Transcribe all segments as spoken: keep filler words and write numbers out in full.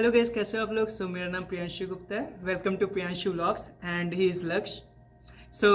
Hello guys, कैसे हो आप लोग। सो so, मेरा नाम प्रियांशु गुप्ता है। Welcome to Priyanshu vlogs and he is Lakshya. So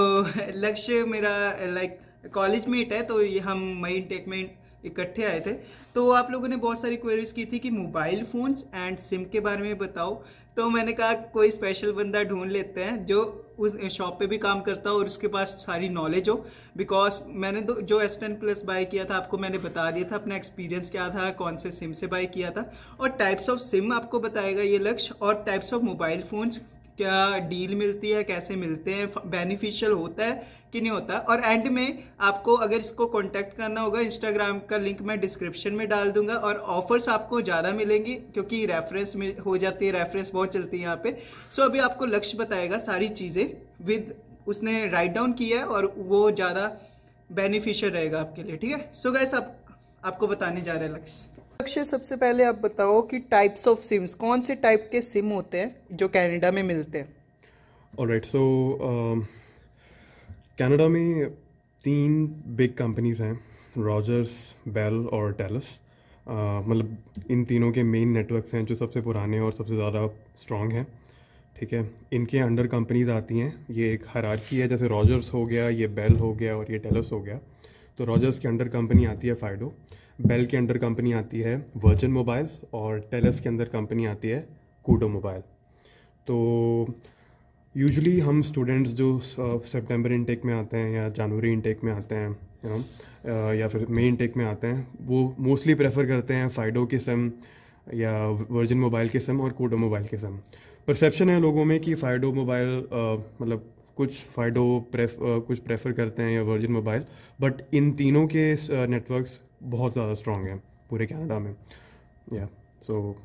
लक्ष्य मेरा लाइक कॉलेज मेट है, तो ये हम मई टेक में इकट्ठे आए थे। तो आप लोगों ने बहुत सारी क्वेरीज की थी कि मोबाइल फ़ोन्स एंड सिम के बारे में बताओ। तो मैंने कहा कोई स्पेशल बंदा ढूंढ लेते हैं जो उस शॉप पे भी काम करता हो और उसके पास सारी नॉलेज हो। बिकॉज मैंने तो जो एस टेन प्लस बाय किया था आपको मैंने बता दिया था, अपना एक्सपीरियंस क्या था, कौन से सिम से बाय किया था, और टाइप्स ऑफ सिम आपको बताएगा ये लक्ष्य, और टाइप्स ऑफ मोबाइल फ़ोन्स क्या डील मिलती है, कैसे मिलते हैं, बेनिफिशियल होता है कि नहीं होता। और एंड में आपको अगर इसको कांटेक्ट करना होगा, इंस्टाग्राम का लिंक मैं डिस्क्रिप्शन में डाल दूंगा और ऑफर्स आपको ज़्यादा मिलेंगी क्योंकि रेफरेंस में हो जाती है, रेफरेंस बहुत चलती है यहाँ पे। सो अभी आपको लक्ष्य बताएगा सारी चीज़ें विद उसने राइट डाउन किया है और वो ज़्यादा बेनिफिशियल रहेगा आपके लिए, ठीक है। सो गाइस आप, आपको बताने जा रहे हैं लक्ष्य। लक्ष्य सबसे पहले आप बताओ कि टाइप्स ऑफ सिम्स, कौन से टाइप के सिम होते हैं जो कनाडा में मिलते हैं। ऑलराइट, सो कनाडा में तीन बिग कंपनीज हैं, रॉजर्स, बेल और टेलस। uh, मतलब इन तीनों के मेन नेटवर्क्स हैं जो सबसे पुराने और सबसे ज़्यादा स्ट्रॉन्ग हैं, ठीक है। इनके अंडर कंपनीज आती हैं, ये एक हायरार्की है, जैसे रॉजर्स हो गया, ये बेल हो गया और ये टेलस हो गया। तो रॉजर्स के अंडर कंपनी आती है फाइडो, बेल के अंडर कंपनी आती है वर्जिन मोबाइल और टेलस के अंदर कंपनी आती है कूडो मोबाइल। तो यूजुअली हम स्टूडेंट्स जो सितंबर इनटेक में आते हैं या जनवरी इनटेक में आते हैं यू you नो know, या फिर मई इनटेक में आते हैं, वो मोस्टली प्रेफर करते हैं फाइडो के सिम या वर्जिन मोबाइल के सिम और कूडो मोबाइल के सिम। परसेप्शन है लोगों में कि फाइडो मोबाइल मतलब कुछ फाइडो प्रेफ कुछ प्रेफर करते हैं या वर्जिन मोबाइल, बट इन तीनों के नेटवर्क्स बहुत ज़्यादा स्ट्रॉन्ग हैं पूरे कनाडा में। या सो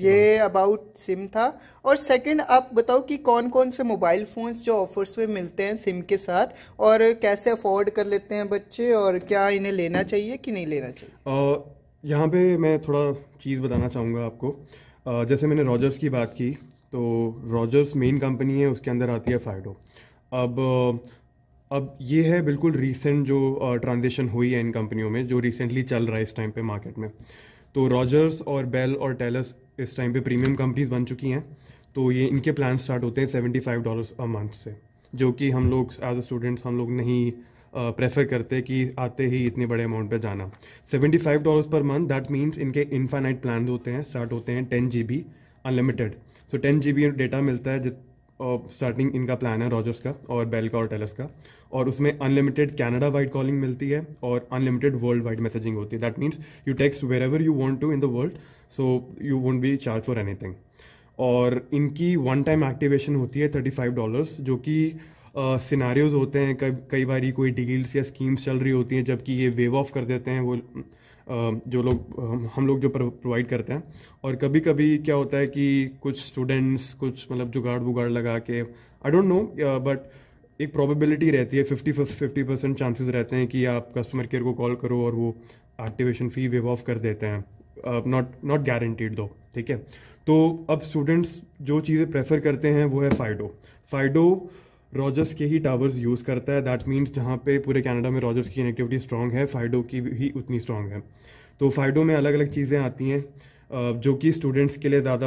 ये अबाउट सिम था। और सेकंड आप बताओ कि कौन कौन से मोबाइल फ़ोन्स जो ऑफर्स में मिलते हैं सिम के साथ, और कैसे अफोर्ड कर लेते हैं बच्चे, और क्या इन्हें लेना चाहिए कि नहीं लेना चाहिए। uh, यहाँ पे मैं थोड़ा चीज़ बताना चाहूँगा आपको। uh, जैसे मैंने रॉजर्स की बात की, तो रॉजर्स मेन कंपनी है, उसके अंदर आती है फाइडो। अब अब ये है बिल्कुल रीसेंट जो ट्रांजिशन हुई है इन कंपनियों में, जो रिसेंटली चल रहा है इस टाइम पे मार्केट में। तो रॉजर्स और बेल और टेलस इस टाइम पे प्रीमियम कंपनीज बन चुकी हैं। तो ये इनके प्लान स्टार्ट होते हैं seventy five dollars a month से, जो कि हम लोग एज अ स्टूडेंट्स हम लोग नहीं प्रेफर करते कि आते ही इतने बड़े अमाउंट पे जाना। Seventy five dollars per month, that means इनके इनफाइनाइट प्लान होते हैं, स्टार्ट होते हैं ten G B unlimited. So ten G B data मिलता है स्टार्टिंग इनका प्लान है रॉजर्स का और बेल का और टेलस का, और उसमें अनलिमिटेड कनाडा वाइड कॉलिंग मिलती है और अनलिमिटेड वर्ल्ड वाइड मैसेजिंग होती है। That means you text wherever you want to in the world, so you won't be charge for anything. और इनकी वन टाइम एक्टिवेशन होती है थर्टी फाइव डॉलर्स, जो कि सिनारियोज uh, होते हैं, कई कई बार कोई डील्स या स्कीम्स चल रही होती हैं, जबकि ये वेव ऑफ कर देते हैं वो Uh, जो लोग uh, हम लोग जो प्रोवाइड करते हैं। और कभी कभी क्या होता है कि कुछ स्टूडेंट्स कुछ मतलब जुगाड़ बुगाड़ लगा के, आई डोंट नो, बट एक प्रोबेबिलिटी रहती है, फिफ्टी फिफ्टी परसेंट चांसेस रहते हैं कि आप कस्टमर केयर को कॉल करो और वो एक्टिवेशन फ़ी वेव ऑफ कर देते हैं, नॉट नॉट गारंटीड दो, ठीक है। तो अब स्टूडेंट्स जो चीज़ें प्रेफर करते हैं वो है फाइडो। फाइडो रॉजर्स के ही टावर्स यूज़ करता है, दैट मीन्स जहाँ पे पूरे कनाडा में रॉजर्स की कनेक्टिविटी स्ट्रॉन्ग है, फाइडो की भी उतनी स्ट्रॉन्ग है। तो फाइडो में अलग अलग चीज़ें आती हैं जो कि स्टूडेंट्स के लिए ज़्यादा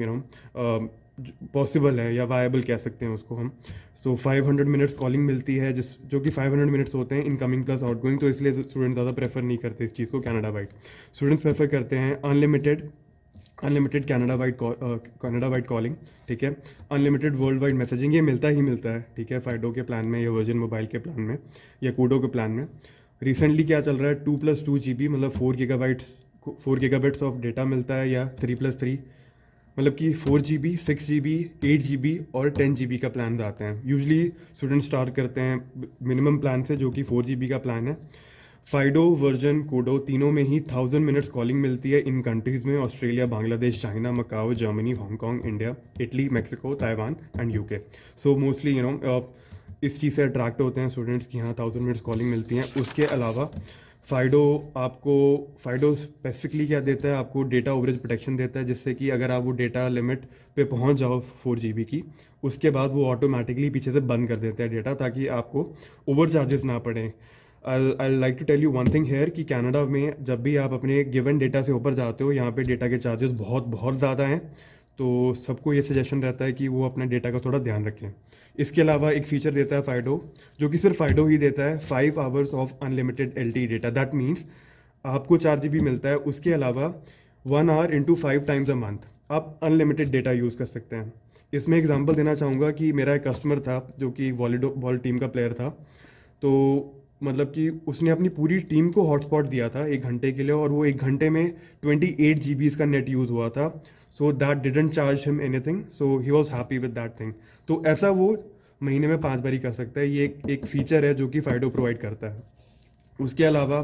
यू नो पॉसिबल है या वायबल कह सकते हैं उसको हम। So five hundred minutes calling मिलती है, जिस जो कि फाइव हंड्रेड मिनट्स होते हैं इनकमिंग प्लस आउटगोइंग, तो इसलिए स्टूडेंट ज़्यादा प्रेफर नहीं करते इस चीज़ को कनाडा वाइड। स्टूडेंट्स प्रेफर करते हैं unlimited unlimited Canada wide Canada wide calling, ठीक है, अनलिमिटेड वर्ल्ड वाइड मैसेजिंग, ये मिलता ही मिलता है, ठीक है, फाइडो के प्लान में या वर्जिन मोबाइल के प्लान में या कूडो के प्लान में। रिसेंटली क्या चल रहा है, two plus two G B मतलब four gigabytes four gigabytes of data मिलता है, या थ्री प्लस थ्री मतलब कि four G B six G B eight G B और टेन जी बी का प्लान आते हैं। यूजली स्टूडेंट स्टार्ट करते हैं मिनिमम प्लान से जो कि फोर जी बी का प्लान है। फाइडो, वर्जन, कूडो तीनों में ही थाउजेंड मिनट्स कॉलिंग मिलती है इन कंट्रीज़ में, Australia, Bangladesh, China, Macau, Germany, Hong Kong, India, Italy, Mexico, Taiwan and UK. So mostly you know इस चीज़ से अट्रैक्ट होते हैं स्टूडेंट्स कि हाँ थाउजेंड मिनट्स कॉलिंग मिलती हैं। उसके अलावा फाइडो आपको फाइडो स्पेसिफिकली क्या देता है, आपको डेटा ओवरेज प्रोटेक्शन देता है, जिससे कि अगर आप वो डेटा लिमिट पे पहुंच जाओ फोर जी बी की, उसके बाद वो ऑटोमेटिकली पीछे से बंद कर देता है डेटा, ताकि आपको ओवर चार्जेस ना पड़ें। I like to tell you one thing here कि कनाडा में जब भी आप अपने गिवन डेटा से ऊपर जाते हो, यहाँ पे डेटा के चार्जेस बहुत बहुत ज़्यादा हैं, तो सबको ये सजेशन रहता है कि वो अपने डेटा का थोड़ा ध्यान रखें। इसके अलावा एक फ़ीचर देता है फाइडो, जो कि सिर्फ फाइडो ही देता है, five hours of unlimited L T data. That means आपको चार जी बी मिलता है, उसके अलावा one hour into five times a month आप अनलिमिटेड डेटा यूज़ कर सकते हैं। इसमें एग्जांपल देना चाहूँगा कि मेरा एक कस्टमर था जो कि वॉलीबॉल टीम का प्लेयर था, तो मतलब कि उसने अपनी पूरी टीम को हॉटस्पॉट दिया था एक घंटे के लिए, और वो एक घंटे में ट्वेंटी एट जी बीज़ का नेट यूज़ हुआ था। So that didn't charge him anything, so he was happy with that thing. तो ऐसा वो महीने में पाँच बार ही कर सकता है। ये एक, एक फ़ीचर है जो कि फ़ाइडो प्रोवाइड करता है। उसके अलावा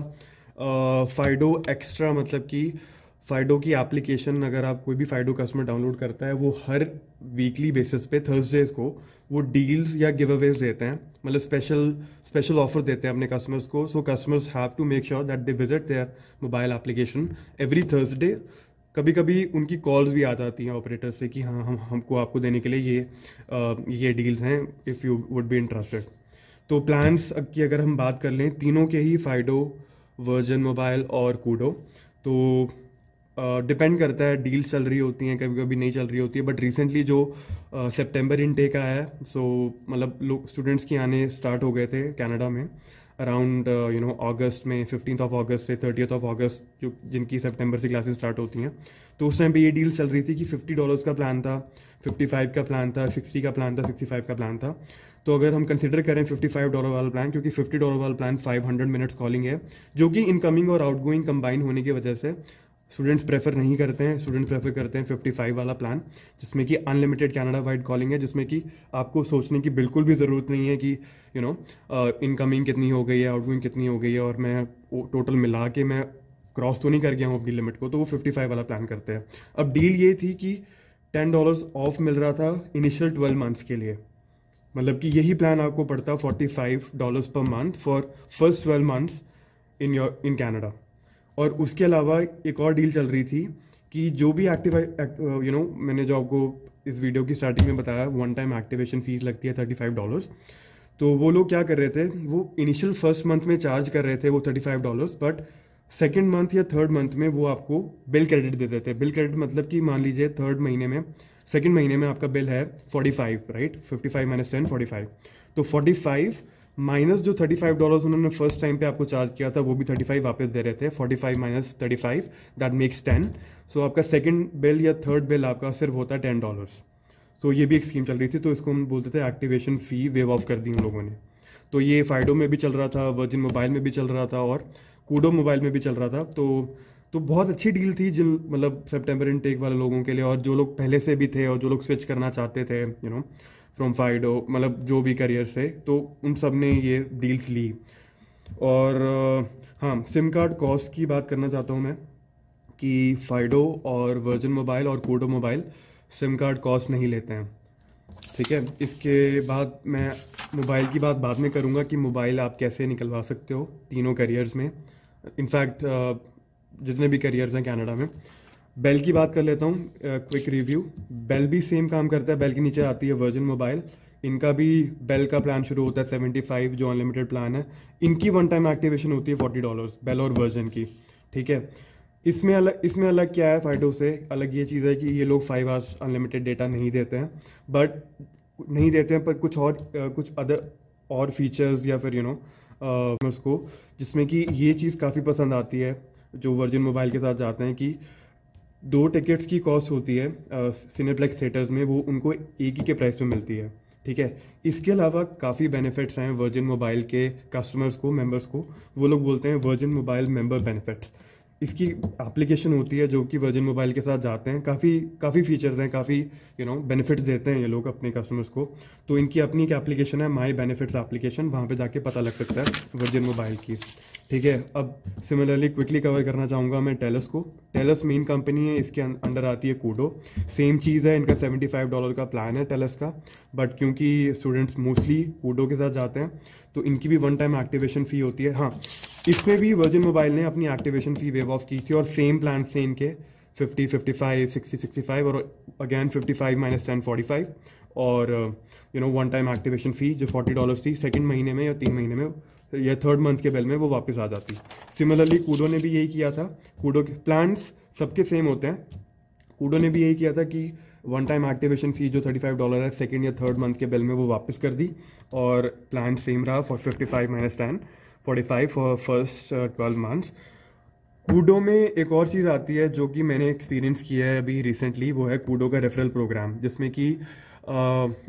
फ़ाइडो एक्स्ट्रा, मतलब कि फ़ाइडो की एप्लीकेशन, अगर आप कोई भी फ़ाइडो कस्टमर डाउनलोड करता है, वो हर वीकली बेसिस पे थर्सडेज़ को वो डील्स या गिव अवेज देते हैं, मतलब स्पेशल स्पेशल ऑफर देते हैं अपने कस्टमर्स को। So customers have to make sure that they visit their mobile application every Thursday. कभी कभी उनकी कॉल्स भी आ जाती हैं ऑपरेटर से कि हाँ, हम हमको आपको देने के लिए ये आ, ये डील्स हैं, if you would be interested. तो प्लान्स की अगर हम बात कर लें, तीनों के ही, फ़ाइडो, वर्जन मोबाइल और कूडो, तो डिपेंड uh, करता है, डील्स चल रही होती हैं, कभी कभी नहीं चल रही होती है। बट रिसेंटली जो सितंबर uh, इनटेक आया है, सो so, मतलब लोग स्टूडेंट्स की आने स्टार्ट हो गए थे कनाडा में अराउंड यू नो अगस्त में, फिफ्टींथ ऑफ अगस्त से थर्टीथ ऑफ अगस्त, जो जिनकी सितंबर से क्लासेस स्टार्ट होती हैं। तो उस टाइम पे ये डील चल रही थी कि फिफ्टी डॉलर्स का प्लान था, फिफ्टी फाइव का प्लान था, सिक्सटी का प्लान था, सिक्सटी फाइव का प्लान था। तो अगर हम कंसिडर करें फिफ्टी फाइव डॉलर वाला प्लान, क्योंकि फिफ्टी डॉलर वाला plan five hundred minutes calling है, जो कि इनकमिंग और आउटगोइंग कंबाइन होने की वजह से स्टूडेंट्स प्रेफर नहीं करते हैं। स्टूडेंट्स प्रेफर करते हैं फिफ्टी फाइव वाला प्लान, जिसमें कि अनलिमिटेड कनाडा वाइड कॉलिंग है, जिसमें कि आपको सोचने की बिल्कुल भी ज़रूरत नहीं है कि यू नो इनकमिंग कितनी हो गई है, आउटगोइंग कितनी हो गई है, और मैं टोटल मिला के मैं क्रॉस तो नहीं कर गया हूँ अपनी लिमिट को। तो वो फिफ्टी फाइव वाला प्लान करते हैं। अब डील ये थी कि टेन डॉलर्स ऑफ मिल रहा था इनिशियल ट्वेल्व मंथ्स के लिए, मतलब कि यही प्लान आपको पड़ता forty five dollars per month for first twelve months in your in Canada. और उसके अलावा एक और डील चल रही थी कि जो भी एक्टिव यू नो मैंने जो आपको इस वीडियो की स्टार्टिंग में बताया, वन टाइम एक्टिवेशन फ़ीस लगती है थर्टी फाइव डॉलर्स। तो वो लोग क्या कर रहे थे, वो इनिशियल फर्स्ट मंथ में चार्ज कर रहे थे वो thirty five dollars, but second month या थर्ड मंथ में वो आपको बिल क्रेडिट दे देते हैं। बिल क्रेडिट मतलब कि मान लीजिए थर्ड महीने में, सेकेंड महीने में आपका बिल है forty five, right, fifty five minus ten forty five, तो फोर्टी फाइव माइनस जो थर्टी फाइव डॉलर्स उन्होंने फर्स्ट टाइम पे आपको चार्ज किया था वो भी थर्टी फाइव वापस दे रहे थे। Forty five minus thirty five that makes ten. So आपका सेकंड बिल या थर्ड बिल आपका सिर्फ होता है टेन डॉलर्स। सो ये भी एक स्कीम चल रही थी, तो इसको हम बोलते थे एक्टिवेशन फ़ी वेव ऑफ कर दी उन लोगों ने। तो ये फाइडो में भी चल रहा था, वर्जिन मोबाइल में भी चल रहा था, और कूडो मोबाइल में भी चल रहा था। तो तो बहुत अच्छी डील थी जिन मतलब सेप्टेम्बर इनटेक वाले लोगों के लिए, और जो लोग पहले से भी थे और जो लोग स्विच करना चाहते थे यू नो फ्रॉम फाइडो, मतलब जो भी करियर से, तो उन सब ने ये डील्स ली। और हाँ, सिम कार्ड कॉस्ट की बात करना चाहता हूँ मैं कि फाइडो और वर्जिन मोबाइल और Koodo mobile SIM card cost नहीं लेते हैं, ठीक है। इसके बाद मैं मोबाइल की बात बाद में करूँगा कि मोबाइल आप कैसे निकलवा सकते हो तीनों करियर्स में, इनफैक्ट जितने भी करियर्स हैं कनाडा में। बेल की बात कर लेता हूँ, क्विक रिव्यू। बेल भी सेम काम करता है, बेल के नीचे आती है वर्जिन मोबाइल। इनका भी बेल का प्लान शुरू होता है सेवेंटी फाइव, जो अनलिमिटेड प्लान है। इनकी वन टाइम एक्टिवेशन होती है फोर्टी डॉलर्स, बेल और वर्जिन की, ठीक है। इसमें अलग इसमें अलग क्या है फाइडो से, अलग ये चीज़ है कि ये लोग फाइव आवर्स अनलिमिटेड डेटा नहीं देते हैं, बट नहीं देते हैं पर कुछ और कुछ अदर और फीचर्स या फिर यू नो उसको, जिसमें कि ये चीज़ काफ़ी पसंद आती है जो वर्जिन मोबाइल के साथ जाते हैं कि दो टिकट्स की कॉस्ट होती है सिनेप्लेक्स थिएटर्स में, वो उनको एक ही के प्राइस पे मिलती है, ठीक है। इसके अलावा काफ़ी बेनिफिट्स हैं वर्जिन मोबाइल के कस्टमर्स को, मेंबर्स को। वो लोग बोलते हैं वर्जिन मोबाइल मेंबर बेनिफिट्स। इसकी एप्लीकेशन होती है जो कि वर्जिन मोबाइल के साथ जाते हैं, काफ़ी काफ़ी फीचर्स हैं, काफ़ी यू नो बेनिफिट्स देते हैं ये लोग अपने कस्टमर्स को। तो इनकी अपनी एक एप्लीकेशन है, माई बेनिफिट्स एप्लीकेशन, वहाँ पे जाके पता लग सकता है वर्जिन मोबाइल की, ठीक है। अब सिमिलरली क्विकली कवर करना चाहूँगा मैं टेलस को। टेलस मेन कंपनी है, इसके अंडर आती है कूडो। सेम चीज़ है, इनका सेवेंटी फाइव डॉलर का प्लान है टेलस का, बट क्योंकि स्टूडेंट्स मोस्टली कूडो के साथ जाते हैं तो इनकी भी वन टाइम एक्टिवेशन फ़ी होती है। हाँ, इसमें भी वर्जिन मोबाइल ने अपनी एक्टिवेशन फ़ी वेव ऑफ की थी, और सेम प्लान से इनके fifty, fifty five, sixty, sixty five और again fifty five minus ten forty five, और you know one time activation fee जो फोर्टी डॉलर्स थी सेकेंड महीने में या तीन महीने में या थर्ड मंथ के बेल में वो वापस आ जाती। सिमिलरली कूडो ने भी यही किया था। कूडो के प्लान्स सबके सेम होते हैं। कूडो ने भी यही किया था कि वन टाइम एक्टिवेशन फी जो पैंतीस डॉलर है सेकेंड या थर्ड मंथ के बिल में वो वापस कर दी, और प्लान सेम रहा for fifty five minus ten forty five for first twelve months. Koodo में एक और चीज़ आती है जो कि मैंने एक्सपीरियंस किया है अभी रिसेंटली, वो है कूडो का रेफरल प्रोग्राम, जिसमें कि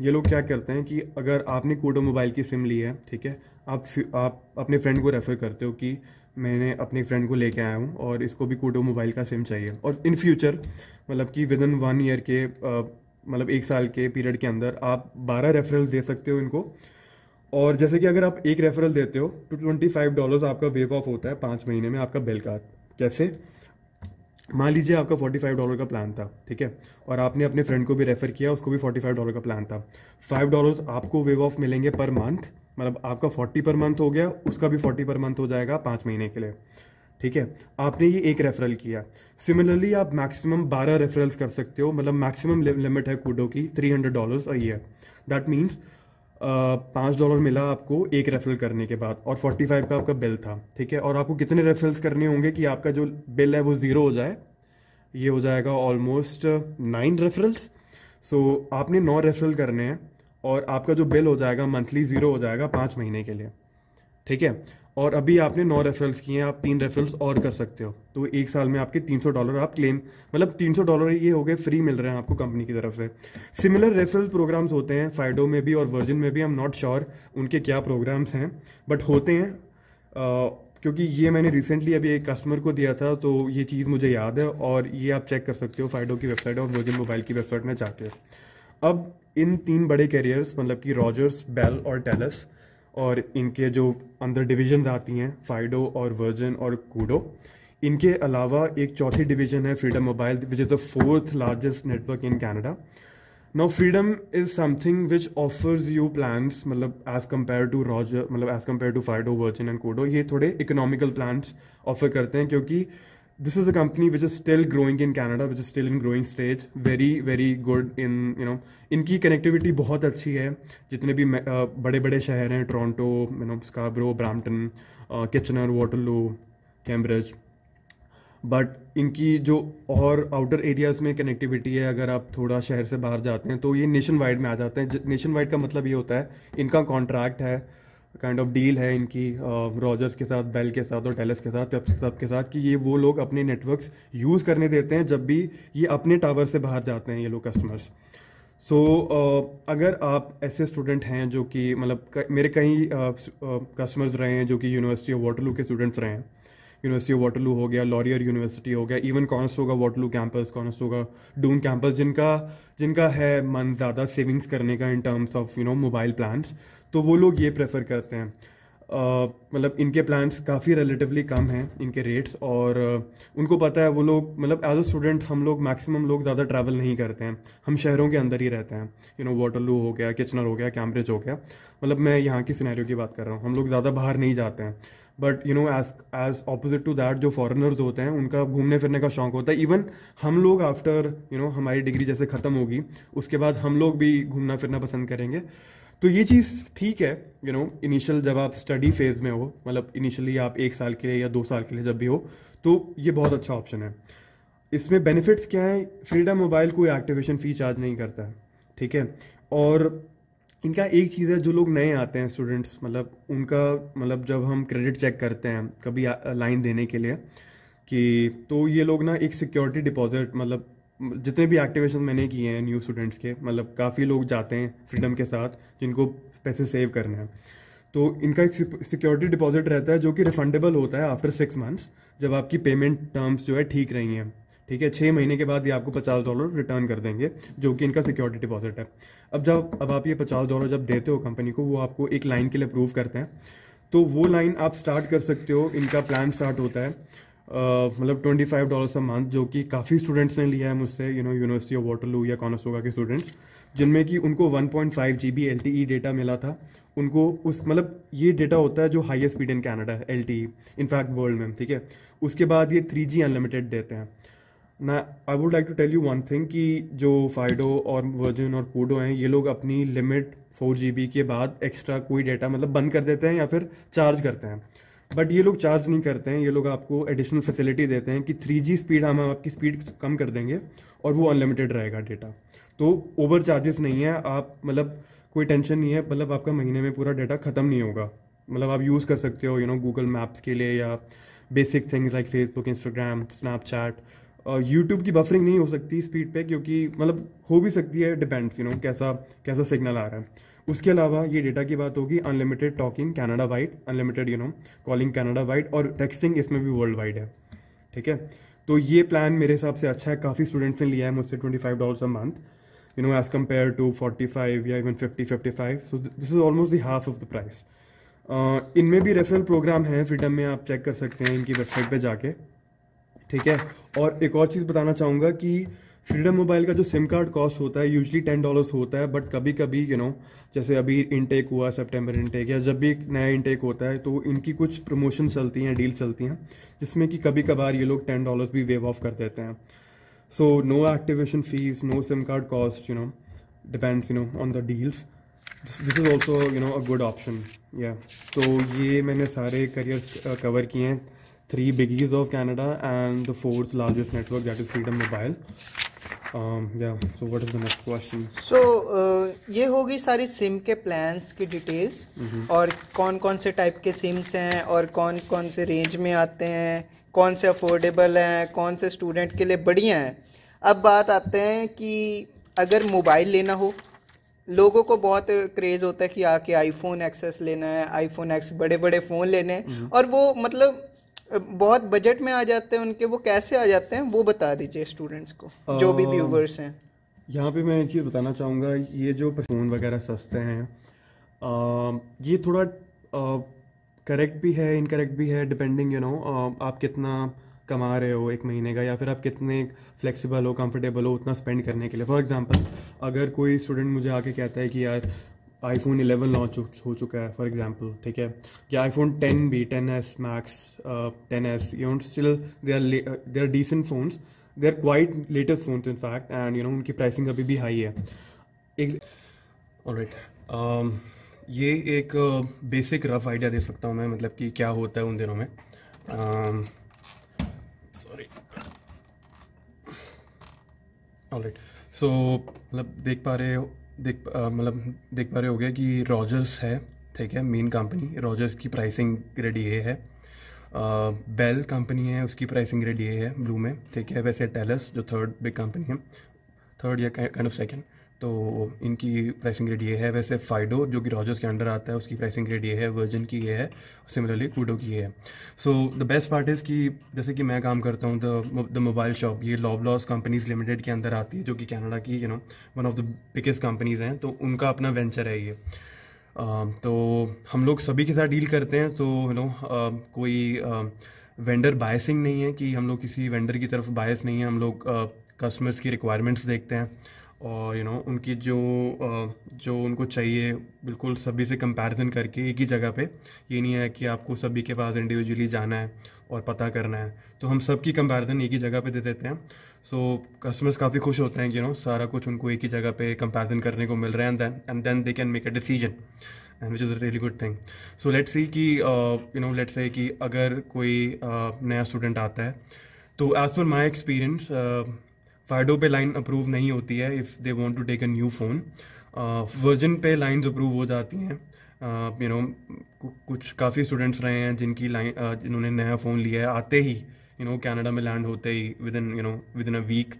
ये लोग क्या करते हैं कि अगर आपने कूडो मोबाइल की सिम ली है, ठीक है, आप आप अपने फ्रेंड को रेफ़र करते हो कि मैंने अपने फ्रेंड को लेके आया हूँ और इसको भी कूडो मोबाइल का सिम चाहिए, और इन फ्यूचर मतलब कि विद इन वन ईयर के मतलब एक साल के पीरियड के अंदर आप बारह रेफरल्स दे सकते हो इनको। और जैसे कि अगर आप एक रेफरल देते हो तो ट्वेंटी फाइव डॉलर्स आपका वेव ऑफ होता है पाँच महीने में आपका बिल का। कैसे? मान लीजिए आपका पैंतालीस डॉलर का प्लान था, ठीक है, और आपने अपने फ्रेंड को भी रेफ़र किया, उसको भी पैंतालीस डॉलर का प्लान था। पाँच डॉलर आपको वेव ऑफ मिलेंगे पर मंथ, मतलब आपका चालीस पर मंथ हो गया, उसका भी चालीस पर मंथ हो जाएगा पाँच महीने के लिए, ठीक है। आपने ये एक रेफरल किया। सिमिलरली आप मैक्सिमम बारह रेफरल्स कर सकते हो, मतलब मैक्सिमम लिमिट है कूडो की तीन सौ dollars a year. That means पाँच डॉलर मिला आपको एक रेफरल करने के बाद, और पैंतालीस का आपका बिल था, ठीक है, और आपको कितने रेफरल्स करने होंगे कि आपका जो बिल है वो ज़ीरो हो जाए। ये हो जाएगा ऑलमोस्ट नाइन रेफरल्स। सो आपने नौ रेफरल करने हैं और आपका जो बिल हो जाएगा मंथली ज़ीरो हो जाएगा पाँच महीने के लिए, ठीक है। और अभी आपने नौ रेफरल्स किए हैं, आप तीन रेफरल्स और कर सकते हो, तो एक साल में आपके तीन सौ डॉलर आप क्लेम, मतलब तीन सौ डॉलर ये हो गए फ्री मिल रहे हैं आपको कंपनी की तरफ से। सिमिलर रेफरल प्रोग्राम्स होते हैं फाइडो में भी और वर्जिन में भी। आई एम नॉट श्योर उनके क्या प्रोग्राम्स हैं, बट होते हैं। आ, क्योंकि ये मैंने रिसेंटली अभी एक कस्टमर को दिया था तो ये चीज़ मुझे याद है, और ये आप चेक कर सकते हो फाइडो की वेबसाइट और वर्जिन मोबाइल की वेबसाइट में जाके। अब इन तीन बड़े कैरियर्स मतलब कि रॉजर्स, बेल और टेलस, और इनके जो अंदर डिवीजन आती हैं फाइडो और वर्जिन और कूडो, इनके अलावा एक चौथी डिवीज़न है Freedom mobile, which is the fourth largest network in Canada. Now Freedom is something which offers you plans, मतलब एज़ कम्पेयर टू रॉजर, मतलब as compare to Fido, Virgin and Koodo. ये थोड़े economical plans offer करते हैं क्योंकि this is a company which is still growing in Canada, which is still in growing stage, very very good in you know. इनकी connectivity बहुत अच्छी है, जितने भी बड़े बड़े शहर हैं, Toronto, you know, Scarborough, Brampton, Kitchener, Waterloo, Cambridge, but इनकी जो और आउटर एरियाज़ में कनेक्टिविटी है, अगर आप थोड़ा शहर से बाहर जाते हैं तो ये नेशन वाइड में आ जाते हैं। नेशन वाइड का मतलब ये होता है इनका कॉन्ट्रैक्ट है, काइंड ऑफ डील है इनकी रॉजर्स uh, के साथ, बेल के साथ और टेलस के साथ, सब के साथ, कि ये वो लोग अपने नेटवर्क्स यूज़ करने देते हैं जब भी ये अपने टावर से बाहर जाते हैं ये लोग कस्टमर्स। सो so, uh, अगर आप ऐसे स्टूडेंट हैं जो कि मतलब मेरे कई कस्टमर्स uh, रहे हैं जो कि यूनिवर्सिटी ऑफ वाटरलू के स्टूडेंट्स रहे हैं। यूनिवर्सिटी ऑफ वाटरलू हो गया, लॉरियर यूनिवर्सिटी हो गया, even Conestoga Waterloo campus, Conestoga Doon campus, जिनका जिनका है मन ज़्यादा सेविंग्स करने का in terms of you know mobile plans, तो वो लोग ये प्रेफर करते हैं। मतलब uh, इनके प्लान्स काफ़ी रिलेटिवली कम हैं इनके रेट्स, और uh, उनको पता है वो लोग, मतलब एज अ स्टूडेंट हम लोग मैक्सिमम लोग ज़्यादा ट्रैवल नहीं करते हैं, हम शहरों के अंदर ही रहते हैं। यू नो वाटरलू हो गया, किचनर हो गया, कैम्ब्रिज हो गया, मतलब मैं यहाँ की सिनेरियो की बात कर रहा हूँ, हम लोग ज़्यादा बाहर नहीं जाते हैं। But you know as as opposite to that जो फॉरेनर्स होते हैं उनका घूमने फिरने का शौक़ होता है। इवन हम लोग आफ्टर यू नो हमारी डिग्री जैसे ख़त्म होगी उसके बाद हम लोग भी घूमना फिरना पसंद करेंगे। तो ये चीज़ ठीक है, यू नो इनिशियल जब आप स्टडी फेज़ में हो, मतलब इनिशियली आप एक साल के लिए या दो साल के लिए जब भी हो, तो ये बहुत अच्छा ऑप्शन है। इसमें बेनिफिट्स क्या हैं? फ्रीडम मोबाइल कोई एक्टिवेशन फ़ी चार्ज नहीं करता है, ठीक है। और इनका एक चीज़ है, जो लोग नए आते हैं स्टूडेंट्स, मतलब उनका मतलब जब हम क्रेडिट चेक करते हैं कभी लाइन देने के लिए कि, तो ये लोग ना एक सिक्योरिटी डिपॉजिट, मतलब जितने भी एक्टिवेशन मैंने किए हैं न्यू स्टूडेंट्स के, मतलब काफ़ी लोग जाते हैं फ्रीडम के साथ जिनको पैसे सेव करने हैं, तो इनका एक सिक्योरिटी डिपॉजिट रहता है जो कि रिफंडेबल होता है आफ्टर सिक्स मंथ्स जब आपकी पेमेंट टर्म्स जो है ठीक रही हैं, ठीक है। छः महीने के बाद ये आपको पचास डॉलर रिटर्न कर देंगे जो कि इनका सिक्योरिटी डिपॉजिट है। अब जब अब आप ये पचास डॉलर जब देते हो कंपनी को, वो आपको एक लाइन के लिए अप्रूव करते हैं, तो वो लाइन आप स्टार्ट कर सकते हो। इनका प्लान स्टार्ट होता है मतलब twenty five dollars a month, जो कि काफ़ी स्टूडेंट्स ने लिया है मुझसे, you know university of Waterloo या कॉनेस्टोगा के स्टूडेंट्स, जिनमें कि उनको one point five G B L T E data मिला था। उनको उस मतलब ये डेटा होता है जो हाईएस्ट स्पीड इन कैनेडा है, L T E, in fact world में, ठीक है। उसके बाद ये थ्री जी अनलिमिटेड देते हैं ना। I would like to tell you one thing कि जो फाइडो और वर्जिन और कूडो हैं, ये लोग अपनी लिमिट फोर जी बी के बाद एक्स्ट्रा कोई डाटा मतलब बंद कर देते हैं या फिर चार्ज करते हैं, बट ये लोग चार्ज नहीं करते हैं। ये लोग आपको एडिशनल फैसिलिटी देते हैं कि थ्री जी स्पीड हम आपकी स्पीड कम कर देंगे और वो अनलिमिटेड रहेगा डेटा, तो ओवर चार्जेस नहीं है, आप मतलब कोई टेंशन नहीं है, मतलब आपका महीने में पूरा डाटा ख़त्म नहीं होगा। मतलब आप यूज़ कर सकते हो यू नो गूगल मैप्स के लिए या basic things like Facebook, Instagram, Snapchat. YouTube की बफरिंग नहीं हो सकती स्पीड पे, क्योंकि मतलब हो भी सकती है, डिपेंड्स यू नो कैसा कैसा सिग्नल आ रहा है। उसके अलावा ये डेटा की बात होगी unlimited talking Canada wide, unlimited you know calling Canada wide, और टेक्सटिंग इसमें भी वर्ल्ड वाइड है। ठीक है, तो ये प्लान मेरे हिसाब से अच्छा है, काफ़ी स्टूडेंट्स ने लिया है मुझसे twenty five dollars a month you know as compare to forty five या even fifty fifty five, so this is almost the half of the price. Uh, इनमें भी रेफरल प्रोग्राम है फ्रीडम में, आप चेक कर सकते हैं इनकी वेबसाइट पे जाके। ठीक है, और एक और चीज़ बताना चाहूँगा कि फ्रीडम मोबाइल का जो सिम कार्ड कॉस्ट होता है यूजली टेन डॉलर्स होता है, बट कभी कभी यू नो जैसे अभी इनटेक हुआ सितंबर इनटेक, या जब भी एक नया इनटेक होता है तो इनकी कुछ प्रमोशन चलती हैं, डील चलती हैं, जिसमें कि कभी कभार ये लोग टेन डॉलर्स भी वेव ऑफ कर देते हैं। So no activation fees, no SIM card cost, you know depends you know on the deals. This is also you know a good option. या तो ये मैंने सारे करियर कवर किए हैं, three biggies of Canada and the fourth largest network that is Freedom Mobile. या so what is the next question? सो ये होगी सारी सिम के प्लान्स की डिटेल्स और कौन कौन से टाइप के सिम्स हैं और कौन कौन से रेंज में आते हैं, कौन से अफोर्डेबल हैं, कौन से स्टूडेंट के लिए बढ़िया हैं। अब बात आते हैं कि अगर मोबाइल लेना हो, लोगों को बहुत क्रेज़ होता है कि आके आईफोन एक्सेस लेना है, आईफोन एक्स बड़े बड़े फ़ोन लेने हैं, और वो मतलब बहुत बजट में आ जाते हैं उनके। वो कैसे आ जाते हैं वो बता दीजिए स्टूडेंट्स को, जो भी व्यूवर्स हैं। यहाँ पे मैं एक चीज़ बताना चाहूँगा, ये जो फ़ोन वगैरह सस्ते हैं आ, ये थोड़ा करेक्ट भी है, इनकरेक्ट भी है, डिपेंडिंग यू नो आप कितना कमा रहे हो एक महीने का, या फिर आप कितने फ्लेक्सिबल हो, कंफर्टेबल हो उतना स्पेंड करने के लिए। फॉर एग्जांपल अगर कोई स्टूडेंट मुझे आके कहता है कि यार आईफोन इलेवन लॉन्च हो चुका है फॉर एग्जांपल, ठीक है, या आईफोन टेन भी, ten S Max, ten S, you know still they are they are decent phones, they are quite latest phones in fact, and you know उनकी pricing अभी भी हाई है। एक ऑलराइट um, ये एक बेसिक रफ आइडिया दे सकता हूँ मैं, मतलब कि क्या होता है उन दिनों में। um, ऑलराइट, सो मतलब देख पा रहे हो देख मतलब देख पा रहे हो गया कि रॉजर्स है, ठीक है, मेन कंपनी। रॉजर्स की प्राइसिंग ग्रेड ए है, बेल कंपनी है उसकी प्राइसिंग ग्रेड ए है ब्लू में, ठीक है। वैसे टेलस जो थर्ड बिग कंपनी है, थर्ड या काइंड ऑफ सेकंड, तो इनकी प्राइसिंग ग्रेड ए है। वैसे फाइडो जो कि रॉजर्स के अंडर आता है उसकी प्राइसिंग ग्रेड ए है, वर्जिन की ये है, सिमिलरली कूडो की ये है। So the best part is कि जैसे कि मैं काम करता हूँ द द मोबाइल शॉप, ये लॉबलॉस कंपनीज लिमिटेड के अंदर आती है, जो कि कनाडा की you know one of the biggest companies हैं, तो उनका अपना वेंचर है ये। uh, तो हम लोग सभी के साथ डील करते हैं, तो यू नो uh, कोई वेंडर uh, बायसिंग नहीं है, कि हम लोग किसी वेंडर की तरफ बायस नहीं है। हम लोग कस्टमर्स uh, की रिक्वायरमेंट्स देखते हैं और यू नो उनकी जो जो उनको चाहिए बिल्कुल सभी से कंपैरिजन करके एक ही जगह पे। ये नहीं है कि आपको सभी के पास इंडिविजुअली जाना है और पता करना है, तो हम सब की कंपैरिजन एक ही जगह पे दे देते हैं। सो कस्टमर्स काफ़ी खुश होते हैं कि यू नो सारा कुछ उनको एक ही जगह पे कंपैरिजन करने को मिल रहा है, and then and then they can make a decision, and which is a really good thing. So let's see कि यू नो लेट्स से कि अगर कोई uh, नया स्टूडेंट आता है, तो as per my experience Fido पे लाइन अप्रूव नहीं होती है if they want to take a new phone. Virgin पे लाइंस अप्रूव हो जाती हैं, यू नो कुछ काफ़ी स्टूडेंट्स रहे हैं जिनकी लाइन uh, जिन्होंने नया फ़ोन लिया है आते ही, यू नो कनाडा में लैंड होते ही within you know within a week,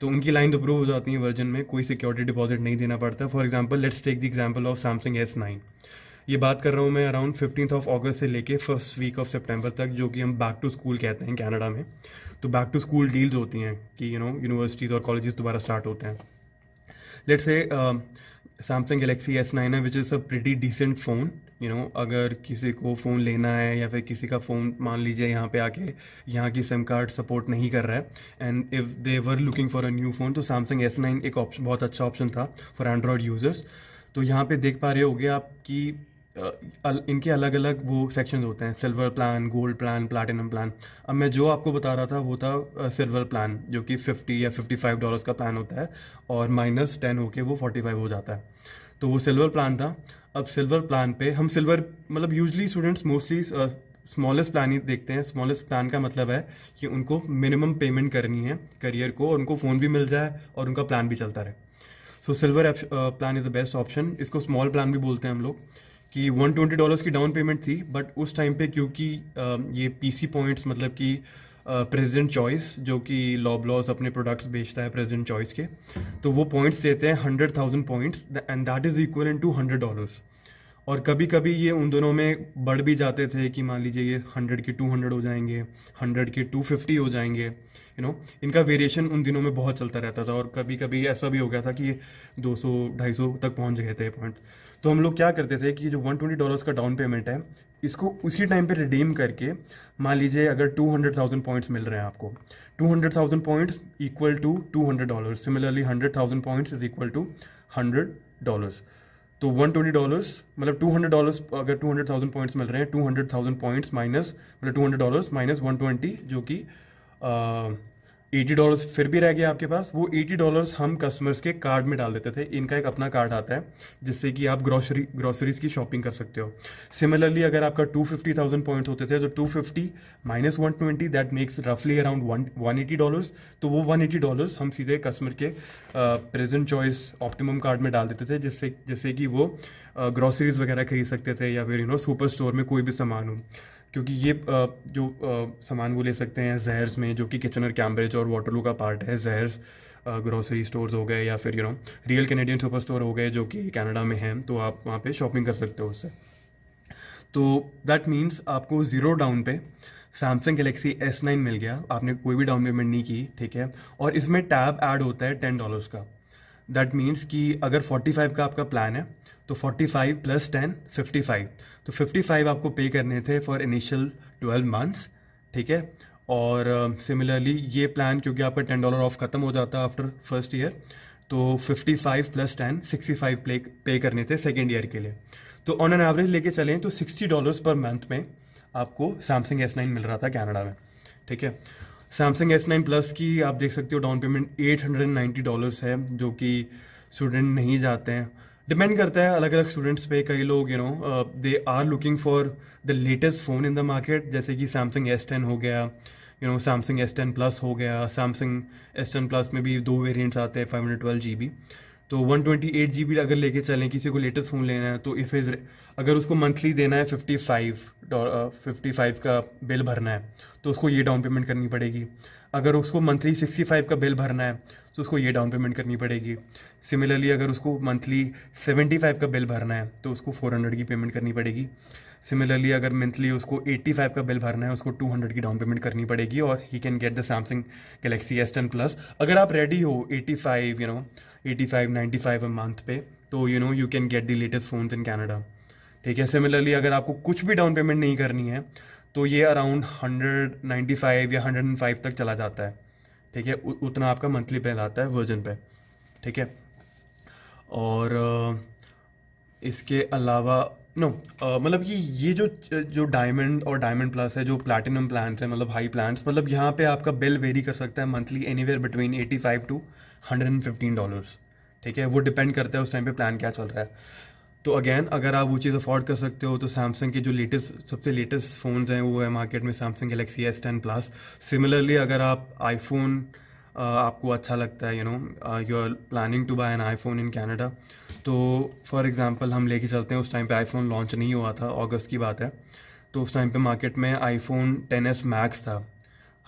तो उनकी लाइन अप्रूव हो जाती हैं वर्जिन में, कोई सिक्योरिटी डिपॉजिट नहीं देना पड़ता। For example let's take the example of Samsung S nine. ये बात कर रहा हूँ मैं अराउंड फिफ्टींथ ऑफ अगस्त से लेके फर्स्ट वीक ऑफ सितंबर तक, जो कि हम बैक टू स्कूल कहते हैं कनाडा में। तो बैक टू स्कूल डील्स होती हैं कि यू नो यूनिवर्सिटीज़ और कॉलेजेस दोबारा स्टार्ट होते हैं। Let's say Samsung Galaxy S nine है which is a pretty decent phone, you know अगर किसी को फ़ोन लेना है या फिर किसी का फ़ोन मान लीजिए यहाँ पे आके यहाँ की सिम कार्ड सपोर्ट नहीं कर रहा है, and if they were looking for a new phone, तो सैमसंग एस नाइन एक ऑप्शन, बहुत अच्छा ऑप्शन था फॉर एंड्रॉयड यूज़र्स। तो यहाँ पर देख पा रहे होगे आप कि इनके अलग अलग वो सेक्शंस होते हैं, silver plan, gold plan, platinum plan. अब मैं जो आपको बता रहा था वो था सिल्वर प्लान, जो कि फिफ्टी या फिफ्टी फाइव डॉलर्स का प्लान होता है और माइनस टेन होके वो फोर्टी फाइव हो जाता है, तो वो सिल्वर प्लान था। अब सिल्वर प्लान पे हम सिल्वर मतलब usually students mostly smallest plan ही देखते हैं। स्मॉलेस्ट प्लान का मतलब है कि उनको मिनिमम पेमेंट करनी है करियर को, और उनको फ़ोन भी मिल जाए और उनका प्लान भी चलता रहे। So silver plan is the best option. इसको स्मॉल प्लान भी बोलते हैं हम लोग, कि वन ट्वेंटी डॉलर्स की डाउन पेमेंट थी, बट उस टाइम पे क्योंकि ये पीसी पॉइंट्स मतलब कि प्रेसिडेंट चॉइस, जो कि लॉबलॉस अपने प्रोडक्ट्स बेचता है प्रेसिडेंट चॉइस के, तो वो पॉइंट्स देते हैं hundred thousand points and that is equal in to hundred dollars. और कभी कभी ये उन दोनों में बढ़ भी जाते थे, कि मान लीजिए ये हंड्रेड के टू हंड्रेड हो जाएंगे, हंड्रेड के टू फिफ्टी हो जाएंगे, यू नो, इनका वेरिएशन उन दिनों में बहुत चलता रहता था। और कभी कभी ऐसा भी हो गया था कि ये दो सौ ढाई सौ तक पहुंच गए थे पॉइंट। तो हम लोग क्या करते थे कि जो वन ट्वेंटी डॉलर्स का डाउन पेमेंट है, इसको उसी टाइम पे रिडीम करके, मान लीजिए अगर टू हंड्रेड थाउजेंड पॉइंट्स मिल रहे हैं आपको, two hundred thousand points equal to two hundred dollars, similarly hundred thousand points is equal to hundred dollars. तो वन ट्वेंटी डॉलर्स मतलब टू हंड्रेड डॉलर्स, अगर टू हंड्रेड थाउजेंड पॉइंट्स मिल रहे हैं, two hundred thousand points minus मतलब two hundred dollars minus one twenty, जो कि eighty dollars फिर भी रह गया आपके पास। वो एटी डॉलर्स हम कस्टमर्स के कार्ड में डाल देते थे। इनका एक अपना कार्ड आता है जिससे कि आप ग्रोसरी ग्रोसरीज की शॉपिंग कर सकते हो। सिमिलरली अगर आपका two hundred fifty thousand points होते थे, तो two hundred fifty minus one twenty that makes रफली अराउंड वन एटी डॉलर्स। तो वो वन एटी डॉलर्स हम सीधे कस्टमर के प्रेजेंट चॉइस ऑप्टिमम कार्ड में डाल देते थे, जिससे जिससे कि वो ग्रोसरीज वगैरह खरीद सकते थे, या फिर यू नो सुपर स्टोर में कोई भी सामान हो, क्योंकि ये जो सामान वो ले सकते हैं जहर्स में, जो कि किचनर, कैम्ब्रिज और वाटरलू का पार्ट है। जहर्स ग्रोसरी स्टोर्स हो गए, या फिर you know real Canadian superstore हो गए, जो कि कनाडा में हैं, तो आप वहाँ पे शॉपिंग कर सकते हो उससे। तो दैट मीन्स आपको ज़ीरो डाउन पे सैमसंग गैलेक्सी एस नाइन मिल गया, आपने कोई भी डाउन पेमेंट नहीं की, ठीक है। और इसमें टैब ऐड होता है टेन डॉलर्स का। दैट मीन्स कि अगर फोर्टी फाइव का आपका प्लान है, तो forty five plus ten fifty five, तो फिफ्टी फाइव आपको पे करने थे फॉर इनिशियल ट्वेल्व मंथ्स, ठीक है। और सिमिलरली uh, ये प्लान क्योंकि आपका टेन डॉलर ऑफ खत्म हो जाता है आफ्टर फर्स्ट ईयर, तो fifty five plus ten sixty five पे पे करने थे सेकेंड ईयर के लिए। तो ऑन एन एवरेज लेके चलें तो सिक्सटी डॉलर्स पर मंथ में आपको सैमसंग एस नाइन मिल रहा था कैनेडा में, ठीक है। सैमसंग एस नाइन प्लस की आप देख सकते हो down payment eight hundred ninety dollars है, जो कि स्टूडेंट नहीं जाते हैं। डिपेंड करता है अलग अलग स्टूडेंट्स पे। कई लोग you know they are looking for the latest phone in the market, जैसे कि सैमसंग एस टेन हो गया, you know Samsung S ten plus हो गया। सैमसंग एस टेन प्लस में भी दो वेरिएंट्स आते हैं, five hundred twelve G B, तो one twenty eight G B अगर लेके चलें, किसी को लेटेस्ट फ़ोन लेना है, तो इफ़ इज़ अगर उसको मंथली देना है फिफ्टी फाइव का बिल भरना है, तो उसको ये डाउन पेमेंट करनी पड़ेगी। अगर उसको मंथली सिक्सटी फाइव का बिल भरना है, तो उसको ये डाउन पेमेंट करनी पड़ेगी। सिमिलरली अगर उसको मंथली सेवेंटी फाइव का बिल भरना है, तो उसको फोर हंड्रेड की पेमेंट करनी पड़ेगी। सिमिलरली अगर मंथली उसको एटी फाइव का बिल भरना है, उसको टू हंड्रेड की डाउन पेमेंट करनी पड़ेगी, और he can get the Samsung Galaxy S ten plus. अगर आप रेडी हो eighty five, you know eighty five ninety five a month पे, तो you know you can get the latest phones in Canada, ठीक है। सिमिलरली अगर आपको कुछ भी डाउन पेमेंट नहीं करनी है, तो ये अराउंड हंड्रेड नाइन्टी फाइव या हंड्रेड फाइव तक चला जाता है, ठीक है। उतना आपका मंथली बिल आता है वर्जन पे, ठीक है। और इसके अलावा नो no, uh, मतलब कि ये जो जो डायमंड और डायमंड प्लस है, जो प्लैटिनम प्लान्स है, मतलब हाई प्लान्स, मतलब यहाँ पे आपका बिल वेरी कर सकता है monthly anywhere between eighty five to hundred fifteen dollars, ठीक है। वो डिपेंड करता है उस टाइम पे प्लान क्या चल रहा है। तो अगेन अगर आप वो चीज़ अफोर्ड कर सकते हो, तो सैमसंग के जो लेटेस्ट सबसे लेटेस्ट फ़ोन्स हैं वो है मार्केट में Samsung Galaxy S ten plus. Similarly अगर आप आईफोन uh, आपको अच्छा लगता है, you know you are planning to buy an iPhone in Canada, तो फॉर एग्जांपल हम लेके चलते हैं उस टाइम पे आईफोन लॉन्च नहीं हुआ था, अगस्त की बात है, तो उस टाइम पे मार्केट में आईफोन टेन एस मैक्स था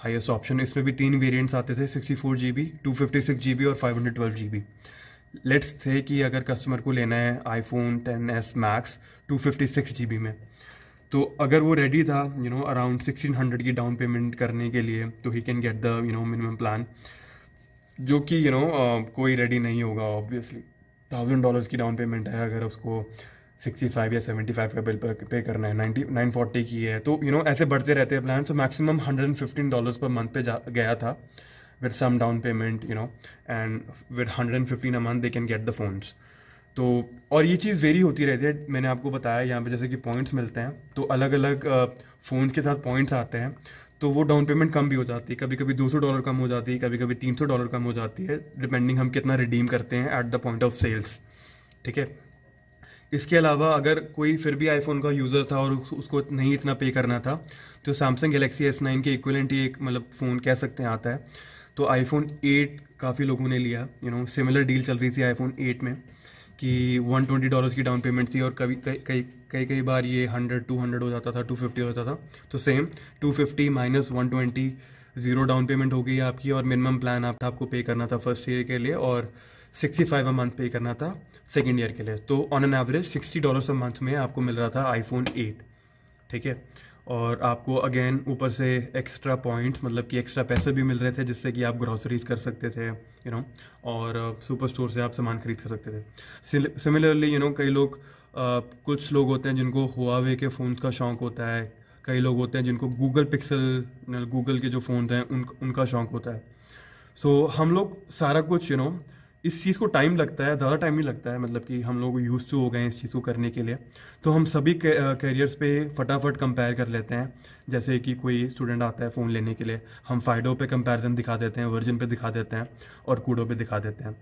हाईएस्ट ऑप्शन। इसमें भी तीन वेरिएंट्स आते थे, sixty four G B, two fifty six G B और five hundred twelve G B. Let's say कि अगर कस्टमर को लेना है iPhone ten S Max two fifty six G B में, तो अगर वो रेडी था you know around sixteen hundred की डाउन पेमेंट करने के लिए, तो he can get the you know minimum plan, जो कि यू नो कोई रेडी नहीं होगा ऑब्वियसली। थाउजेंड डॉलर्स की डाउन पेमेंट है, अगर उसको सिक्सटी फाइव या सेवेंटी फाइव का बिल पे करना है, नाइन्टी नाइन फोर्टी की है, तो यू नो ऐसे बढ़ते रहते हैं प्लान। तो maximum hundred fifteen dollars per month पे जा गया था with some down payment, you know, and with one hundred fifteen a month they can get the phones. तो और ये चीज़ वेरी होती रहती है, मैंने आपको बताया। यहाँ पे जैसे कि पॉइंट्स मिलते हैं तो अलग अलग फ़ोन के साथ पॉइंट्स आते हैं, तो वो डाउन पेमेंट कम भी हो जाती है, कभी कभी दो सौ डॉलर कम हो जाती है, कभी कभी तीन सौ डॉलर कम हो जाती है, डिपेंडिंग हम कितना रिडीम करते हैं at the point of sales. ठीक है, इसके अलावा अगर कोई फिर भी आईफोन का यूज़र था और उसको नहीं इतना पे करना था तो सैमसंग गैलेक्सी एस नाइन के इक्विवेलेंट ही एक मतलब फ़ोन कह सकते हैं आता है। तो आईफोन एट काफ़ी लोगों ने लिया, यू नो सिमिलर डील चल रही थी आईफोन एट में कि एक सौ बीस डॉलर्स की डाउन पेमेंट थी और कभी कई कई कई कई बार ये हंड्रेड टू हंड्रेड हो जाता था, टू फिफ्टी हो जाता था। तो same two fifty minus one twenty zero down payment हो गई आपकी और मिनिमम प्लान आप था आपको पे करना था फर्स्ट ईयर के लिए और सिक्सटी फाइव अ मंथ पे करना था सेकेंड ईयर के लिए। तो on an average sixty dollars a month में आपको मिल रहा था आईफोन एट। ठीक है, और आपको अगेन ऊपर से एक्स्ट्रा पॉइंट्स मतलब कि एक्स्ट्रा पैसे भी मिल रहे थे जिससे कि आप ग्रॉसरीज कर सकते थे, यू you नो know, और सुपर स्टोर से आप सामान खरीद कर सकते थे। सिमिलरली यू नो कई लोग आ, कुछ लोग होते हैं जिनको हुआवे के फ़ोन का शौक़ होता है, कई लोग होते हैं जिनको गूगल पिक्सल गूगल के जो फ़ोन हैं उन, उनका शौक़ होता है। सो so, हम लोग सारा कुछ यू you नो know, इस चीज़ को टाइम लगता है, ज़्यादा टाइम नहीं लगता है, मतलब कि हम लोग यूज़ टू हो गए हैं इस चीज़ को करने के लिए। तो हम सभी कैरियर्स पे फटाफट कंपेयर कर लेते हैं, जैसे कि कोई स्टूडेंट आता है फ़ोन लेने के लिए, हम फाइडो पे कंपैरिजन दिखा देते हैं, वर्जिन पे दिखा देते हैं और कूडो पे दिखा देते हैं।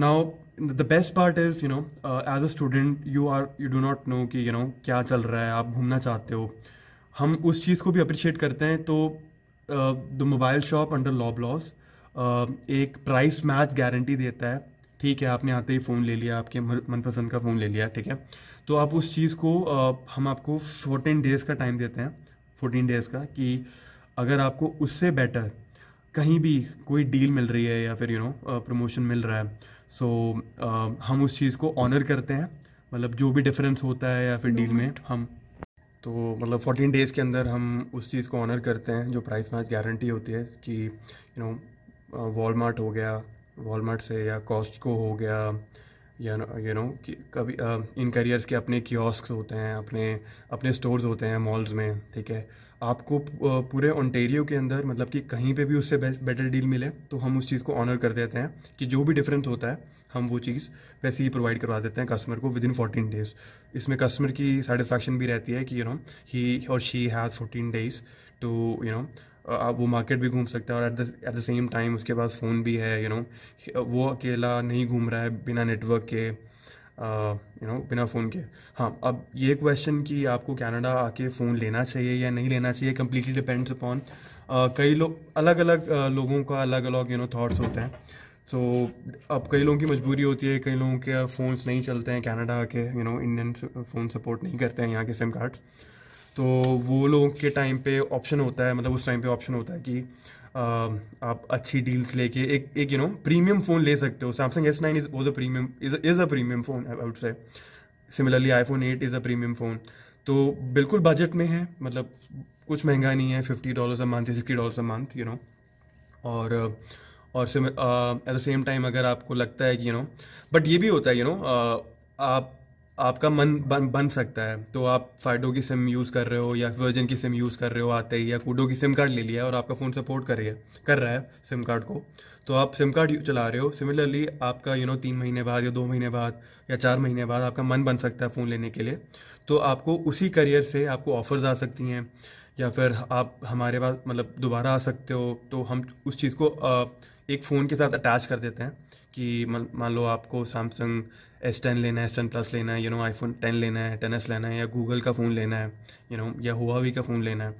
Now the best part is you know as a student you are you do not know कि यू you नो know, क्या चल रहा है, आप घूमना चाहते हो, हम उस चीज़ को भी अप्रिशिएट करते हैं। तो the mobile shop under Loblaws Uh, एक प्राइस मैच गारंटी देता है। ठीक है, आपने आते ही फ़ोन ले लिया, आपके मनपसंद का फ़ोन ले लिया, ठीक है, तो आप उस चीज़ को uh, हम आपको फोर्टीन डेज़ का टाइम देते हैं, फोर्टीन डेज़ का, कि अगर आपको उससे बेटर कहीं भी कोई डील मिल रही है या फिर यू नो प्रमोशन मिल रहा है, सो uh, हम उस चीज़ को ऑनर करते हैं, मतलब जो भी डिफरेंस होता है या फिर डील में हम तो मतलब फोर्टीन डेज़ के अंदर हम उस चीज़ को ऑनर करते हैं जो प्राइस मैच गारंटी होती है कि यू नो वॉलमार्ट हो गया, वॉलमार्ट से या कॉस्टको हो गया या यू नो कि कभी इन करियर्स के अपने कियोस्क होते हैं, अपने अपने स्टोर्स होते हैं मॉल्स में। ठीक है, आपको पूरे ओंटेरियो के अंदर मतलब कि कहीं पे भी उससे बेटर डील मिले तो हम उस चीज़ को ऑनर कर देते हैं कि जो भी डिफरेंस होता है हम वो चीज़ वैसे ही प्रोवाइड करवा देते हैं कस्टमर को विद इन फोर्टीन डेज़। इसमें कस्टमर की सेटिस्फैक्शन भी रहती है कि यू नो ही और she has fourteen days to you know आप वो मार्केट भी घूम सकता है और at the at the same time उसके पास फ़ोन भी है, यू you नो know, वो अकेला नहीं घूम रहा है बिना नेटवर्क के, you uh, know you know, बिना फ़ोन के। हाँ, अब ये क्वेश्चन कि आपको कनाडा आके फ़ोन लेना चाहिए या नहीं लेना चाहिए कम्प्लीटली डिपेंड्स अपॉन कई लोग, अलग अलग uh, लोगों का अलग अलग यू नो थाट्स होते हैं। सो so, अब कई लोगों की मजबूरी होती है, कई लोगों के फ़ोन्स नहीं चलते हैं कनाडा के, you know Indian phone support नहीं करते हैं यहाँ के सिम कार्ड्स, तो वो लोगों के टाइम पे ऑप्शन होता है, मतलब उस टाइम पे ऑप्शन होता है कि आ, आप अच्छी डील्स लेके एक एक यू नो प्रीमियम फ़ोन ले सकते हो। Samsung S nine is was a premium is a premium phone I would say, similarly iPhone eight is a premium phone, तो बिल्कुल बजट में है, मतलब कुछ महंगा नहीं है, fifty dollars a month, sixty dollars a month you know. और और एट द सेम टाइम अगर आपको लगता है कि यू नो बट ये भी होता है यू नो आप आपका मन बन बन सकता है, तो आप फाइडो की सिम यूज़ कर रहे हो या वर्जिन की सिम यूज़ कर रहे हो आते ही, या कूडो की सिम कार्ड ले लिया और आपका फ़ोन सपोर्ट कर रही है कर रहा है सिम कार्ड को, तो आप सिम कार्ड चला रहे हो। सिमिलरली आपका यू नो तीन महीने बाद या दो महीने बाद या चार महीने बाद आपका मन बन सकता है फ़ोन लेने के लिए, तो आपको उसी करियर से आपको ऑफ़र्स आ सकती हैं या फिर आप हमारे पास मतलब दोबारा आ सकते हो। तो हम उस चीज़ को एक फ़ोन के साथ अटैच कर देते हैं कि मान लो आपको सैमसंग एस टेन लेना है, एस टेन प्लस लेना है, यू नो आईफोन टेन लेना है, टेन एस लेना है, या गूगल का फ़ोन लेना है यू नो या हुआवी का फ़ोन लेना है,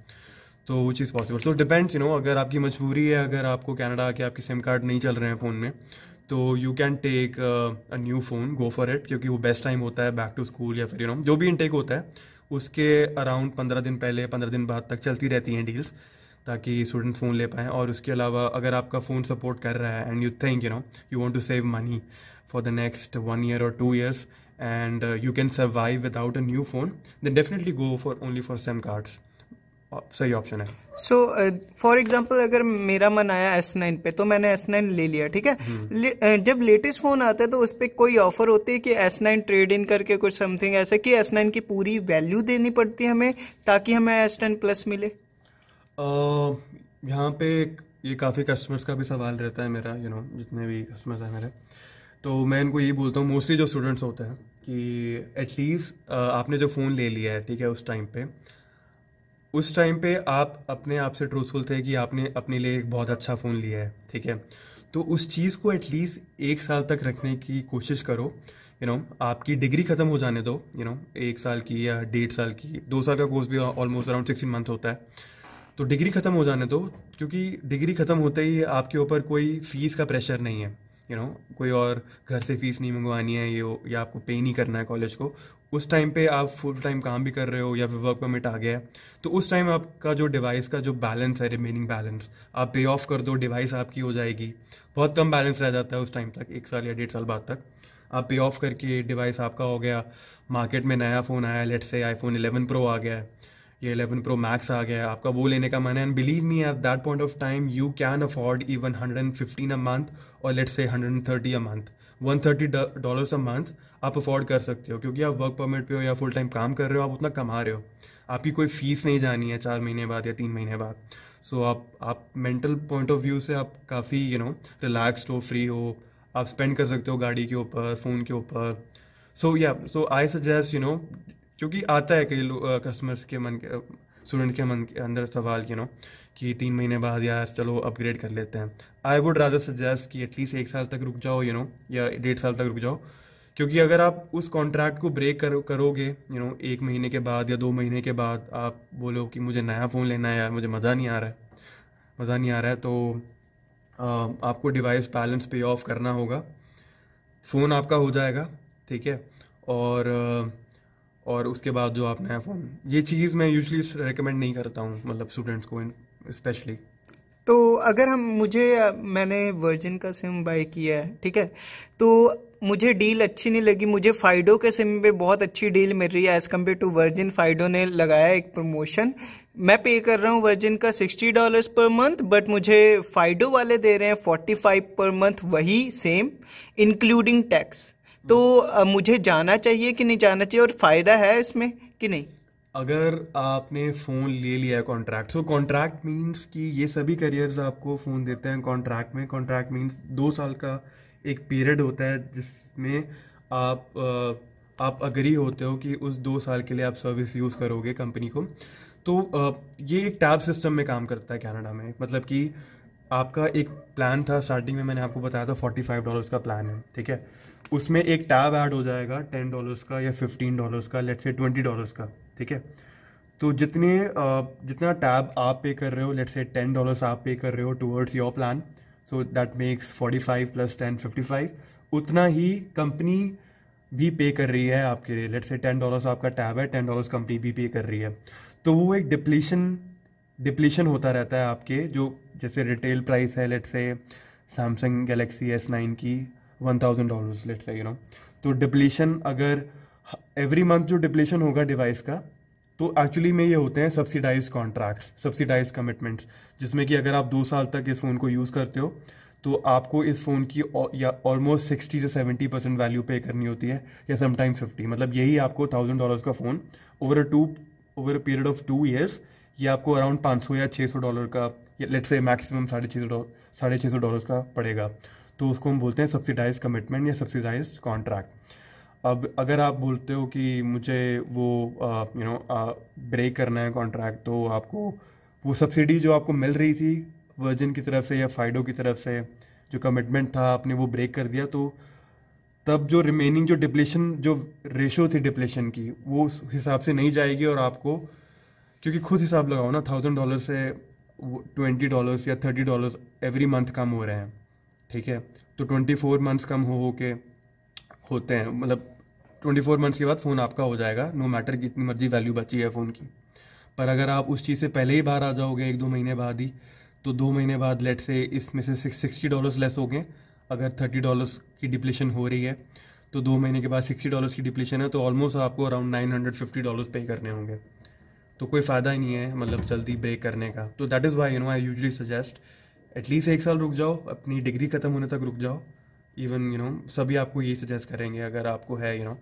तो वो चीज़ पॉसिबल। तो डिपेंड्स यू नो अगर आपकी मजबूरी है, अगर आपको कनाडा आके आपके सिम कार्ड नहीं चल रहे हैं फ़ोन में, तो you can take a new phone, go for it, क्योंकि वो बेस्ट टाइम होता है बैक टू स्कूल या फिर यू नो जो भी इनटेक होता है उसके अराउंड पंद्रह दिन पहले पंद्रह दिन बाद तक चलती रहती हैं डील्स ताकि स्टूडेंट्स फ़ोन ले पाएँ। और उसके अलावा अगर आपका फ़ोन सपोर्ट कर रहा है and you think you know you want to save money for the next one year और two years and you can survive without a new phone, then definitely go for only for SIM cards, सही option है। So for example अगर मेरा मन आया S nine पे तो मैंने एस नाइन ले लिया, ठीक है, ले, uh, जब लेटेस्ट फ़ोन आता है तो उस पर कोई ऑफर होती है कि एस नाइन ट्रेड इन करके कुछ समथिंग ऐसा कि एस नाइन की पूरी वैल्यू देनी पड़ती है हमें ताकि हमें एस टेन प्लस मिले? Uh, यहाँ पे ये काफ़ी कस्टमर्स का भी सवाल रहता है मेरा, यू you नो know, जितने भी कस्टमर्स हैं मेरे तो मैं इनको ये बोलता हूँ मोस्टली जो स्टूडेंट्स होते हैं कि एटलीस्ट आपने जो फ़ोन ले लिया है, ठीक है, उस टाइम पे उस टाइम पे आप अपने आप से ट्रूथफुल थे कि आपने अपने लिए एक बहुत अच्छा फ़ोन लिया है, ठीक है। तो उस चीज़ को एटलीस्ट एक साल तक रखने की कोशिश करो, यू नो, आपकी डिग्री ख़त्म हो जाने दो, यू नो, एक साल की या डेढ़ साल की, दो साल का कोर्स भी ऑलमोस्ट अराउंड सिक्सटीन मंथ होता है, तो डिग्री ख़त्म हो जाने दो, क्योंकि डिग्री ख़त्म होते ही आपके ऊपर कोई फ़ीस का प्रेशर नहीं है, यू नो, कोई और घर से फ़ीस नहीं मंगवानी है, ये या आपको पे नहीं करना है कॉलेज को। उस टाइम पे आप फुल टाइम काम भी कर रहे हो या वर्क परमिट आ गया है, तो उस टाइम आपका जो डिवाइस का जो बैलेंस है, रिमेनिंग बैलेंस, आप पे ऑफ कर दो, डिवाइस आपकी हो जाएगी। बहुत कम बैलेंस रह जाता है उस टाइम तक, एक साल या डेढ़ साल बाद तक आप पे ऑफ करके डिवाइस आपका हो गया। मार्केट में नया फ़ोन आया, let's say iPhone eleven pro आ गया है, ये इलेवन प्रो मैक्स आ गया, आपका वो लेने का मन है, and believe me at that point of time you can afford even hundred and fifteen a month और let's say hundred and thirty a month, one hundred thirty dollars a month आप afford कर सकते हो, क्योंकि आप work permit पे हो या फुल टाइम काम कर रहे हो, आप उतना कमा रहे हो, आपकी कोई फीस नहीं जानी है चार महीने बाद या तीन महीने बाद। सो so, आप आप मेंटल पॉइंट ऑफ व्यू से आप काफ़ी, यू नो, रिलैक्सड हो, फ्री हो, आप स्पेंड कर सकते हो गाड़ी के ऊपर, फ़ोन के ऊपर। सो या so I suggest, you know, क्योंकि आता है कई लोग कस्टमर्स के मन, स्टूडेंट के मन के अंदर सवाल, यू नो, कि तीन महीने बाद यार चलो अपग्रेड कर लेते हैं। आई वुड रादर सजेस्ट कि एटलीस्ट एक साल तक रुक जाओ, यू नो, या डेढ़ साल तक रुक जाओ, क्योंकि अगर आप उस कॉन्ट्रैक्ट को ब्रेक कर, करोगे यू नो, एक महीने के बाद या दो महीने के बाद आप बोलो कि मुझे नया फ़ोन लेना है यार, मुझे मज़ा नहीं आ रहा है मज़ा नहीं आ रहा है तो आ, आपको डिवाइस बैलेंस पे ऑफ करना होगा, फ़ोन आपका हो जाएगा, ठीक है। और और उसके बाद जो आप नया फ़ोन, ये चीज़ मैं यूजुअली रेकमेंड नहीं करता हूँ, मतलब स्टूडेंट्स को स्पेशली। तो अगर हम मुझे मैंने वर्जिन का सिम बाय किया है, ठीक है, तो मुझे डील अच्छी नहीं लगी, मुझे फ़ाइडो के सिम पे बहुत अच्छी डील मिल रही है as compare to Virgin. Fido ने लगाया एक प्रमोशन, मैं पे कर रहा हूँ वर्जिन का sixty dollars per month, but मुझे फ़ाइडो वाले दे रहे हैं फोर्टी फाइव पर मंथ, वही सेम इंक्लूडिंग टैक्स। तो आ, मुझे जाना चाहिए कि नहीं जाना चाहिए, और फ़ायदा है इसमें कि नहीं? अगर आपने फ़ोन ले लिया है कॉन्ट्रैक्ट, सो कॉन्ट्रैक्ट मीन्स कि ये सभी करियर्स आपको फ़ोन देते हैं कॉन्ट्रैक्ट में। कॉन्ट्रैक्ट मीन्स दो साल का एक पीरियड होता है जिसमें आप आ, आप अग्री होते हो कि उस दो साल के लिए आप सर्विस यूज़ करोगे कंपनी को। तो आ, ये एक टैब सिस्टम में काम करता है कनाडा में, मतलब कि आपका एक प्लान था स्टार्टिंग में, मैंने आपको बताया था फोर्टी फाइव डॉलर्स का प्लान है, ठीक है, उसमें एक टैब ऐड हो जाएगा टेन डॉलर्स का या फिफ्टीन डॉलर्स का, लेट्स से ट्वेंटी डॉलर्स का, ठीक है। तो जितने जितना टैब आप पे कर रहे हो, लेट्स से टेन डॉलर्स आप पे कर रहे हो towards your plan, so that makes forty five plus ten fifty five, उतना ही कंपनी भी पे कर रही है आपके लिए। लेट्स से टेन डॉलर्स आपका टैब है, टेन डॉलर्स कंपनी भी पे कर रही है, तो वो एक डिप्लीशन डिप्लीशन होता रहता है आपके, जो जैसे रिटेल प्राइस है let's say Samsung Galaxy S nine की one thousand dollars let's say, you know, तो डिप्लीशन अगर एवरी मंथ जो डिप्लीशन होगा डिवाइस का, तो एक्चुअली में ये होते हैं सब्सिडाइज कॉन्ट्रैक्ट्स, सब्सिडाइज कमिटमेंट्स, जिसमें कि अगर आप दो साल तक इस फ़ोन को यूज़ करते हो तो आपको इस फ़ोन की या almost sixty to seventy percent value pay करनी होती है, या समटाइम्स फिफ्टी, मतलब यही आपको थाउजेंड डॉलर्स का phone over a two over a period of two years, ये आपको अराउंड पाँच सौ या छः सौ डॉलर का, लेट्स से मैक्सिमम साढ़े छः सौ साढ़े छः सौ डॉलर्स का पड़ेगा। तो उसको हम बोलते हैं सब्सिडाइज कमिटमेंट या सब्सिडाइज कॉन्ट्रैक्ट। अब अगर आप बोलते हो कि मुझे वो यू नो ब्रेक करना है कॉन्ट्रैक्ट, तो आपको वो सब्सिडी जो आपको मिल रही थी वर्जिन की तरफ से या फ़ाइडो की तरफ से, जो कमिटमेंट था आपने वो ब्रेक कर दिया, तो तब जो रिमेनिंग जो डिप्लेशन जो रेशो थी डिप्लेशन की, वो उस हिसाब से नहीं जाएगी, और आपको, क्योंकि खुद हिसाब लगाओ ना, थाउजेंड डॉलर से ट्वेंटी डॉलर्स या थर्टी डॉलर्स एवरी मंथ कम हो रहे हैं, ठीक है, तो ट्वेंटी फोर मंथ्स कम हो हो के होते हैं, मतलब ट्वेंटी फोर मंथ्स के बाद फ़ोन आपका हो जाएगा, नो मैटर कितनी मर्जी वैल्यू बची है फ़ोन की। पर अगर आप उस चीज़ से पहले ही बाहर आ जाओगे, एक दो महीने बाद ही, तो दो महीने बाद लेट से इसमें से सिक्सटी डॉलर्स लेस हो गए, अगर थर्टी डॉलर्स की डिप्लेशन हो रही है तो दो महीने के बाद सिक्सटी डॉलर्स की डिप्लेशन है, तो ऑलमोस्ट आपको around nine hundred fifty dollars pay करने होंगे, तो कोई फ़ायदा ही नहीं है मतलब जल्दी ब्रेक करने का। तो that is why, you know, I usually suggest at least एक साल रुक जाओ, अपनी डिग्री ख़त्म होने तक रुक जाओ। इवन, यू नो, सभी आपको ये सजेस्ट करेंगे अगर आपको है, यू नो,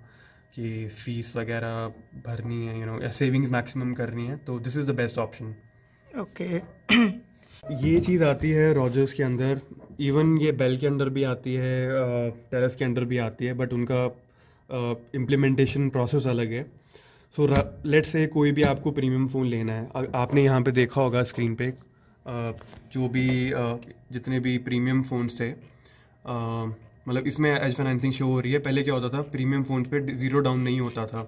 कि फ़ीस वगैरह भरनी है, यू नो, या सेविंग्स मैक्सिमम करनी है, तो this is the best option. Okay, ये चीज़ आती है रॉजर्स के अंदर, इवन ये बेल के अंदर भी आती है, टेलस के अंदर भी आती है, बट उनका इम्प्लीमेंटेशन प्रोसेस अलग है। सो लेट्स से कोई भी आपको प्रीमियम फ़ोन लेना है, आपने यहाँ पे देखा होगा स्क्रीन पे uh, जो भी uh, जितने भी प्रीमियम फ़ोन्स थे, uh, मतलब इसमें एज फाइनेंसिंग शो हो रही है। पहले क्या होता था, प्रीमियम फ़ोन पे ज़ीरो डाउन नहीं होता था,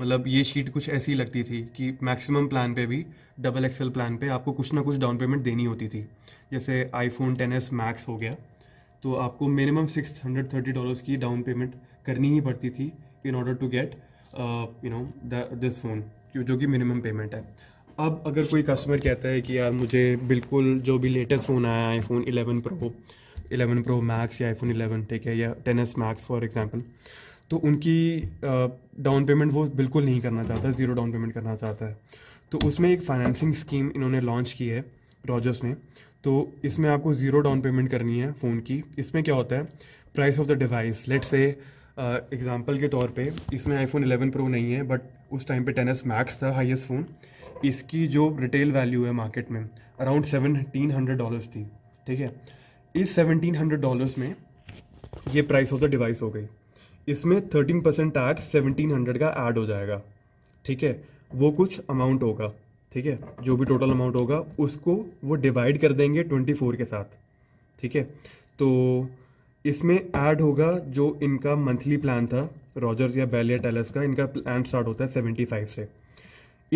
मतलब ये शीट कुछ ऐसी लगती थी कि मैक्सिमम प्लान पे भी डबल एक्सएल प्लान पे आपको कुछ ना कुछ डाउन पेमेंट देनी होती थी। जैसे आईफोन टेन एस मैक्स हो गया तो आपको minimum six hundred thirty dollars की डाउन पेमेंट करनी ही पड़ती थी in order to get you know this phone, जो कि मिनिमम पेमेंट है। अब अगर कोई कस्टमर कहता है कि यार मुझे बिल्कुल जो भी लेटेस्ट फ़ोन आया है, iPhone eleven pro eleven pro max या आईफोन इलेवन, ठीक है, या ten S max for example, तो उनकी डाउन uh, पेमेंट वो बिल्कुल नहीं करना चाहता, ज़ीरो डाउन पेमेंट करना चाहता है। तो उसमें एक फाइनेंसिंग स्कीम इन्होंने लॉन्च की है रॉजर्स ने। तो इसमें आपको ज़ीरो डाउन पेमेंट करनी है फ़ोन की। इसमें क्या होता है, price of the device, let's say example के तौर पे इसमें आईफोन इलेवन प्रो नहीं है, बट उस टाइम पे टेन एस मैक्स था हाईएस्ट फ़ोन, इसकी जो रिटेल वैल्यू है मार्केट में अराउंड सेवनटीन हंड्रेड डॉलर्स थी, ठीक है। इस सेवनटीन हंड्रेड डॉलर्स में ये प्राइस ऑफ द डिवाइस हो गई, इसमें thirteen percent tax seventeen hundred का ऐड हो जाएगा, ठीक है। वो कुछ अमाउंट होगा, ठीक है, जो भी टोटल अमाउंट होगा उसको वो डिवाइड कर देंगे ट्वेंटी फोर के साथ, ठीक है। तो इसमें ऐड होगा जो इनका मंथली प्लान था रॉजर्स या बेल या टेलस का, इनका प्लान स्टार्ट होता है सेवेंटी फाइव से,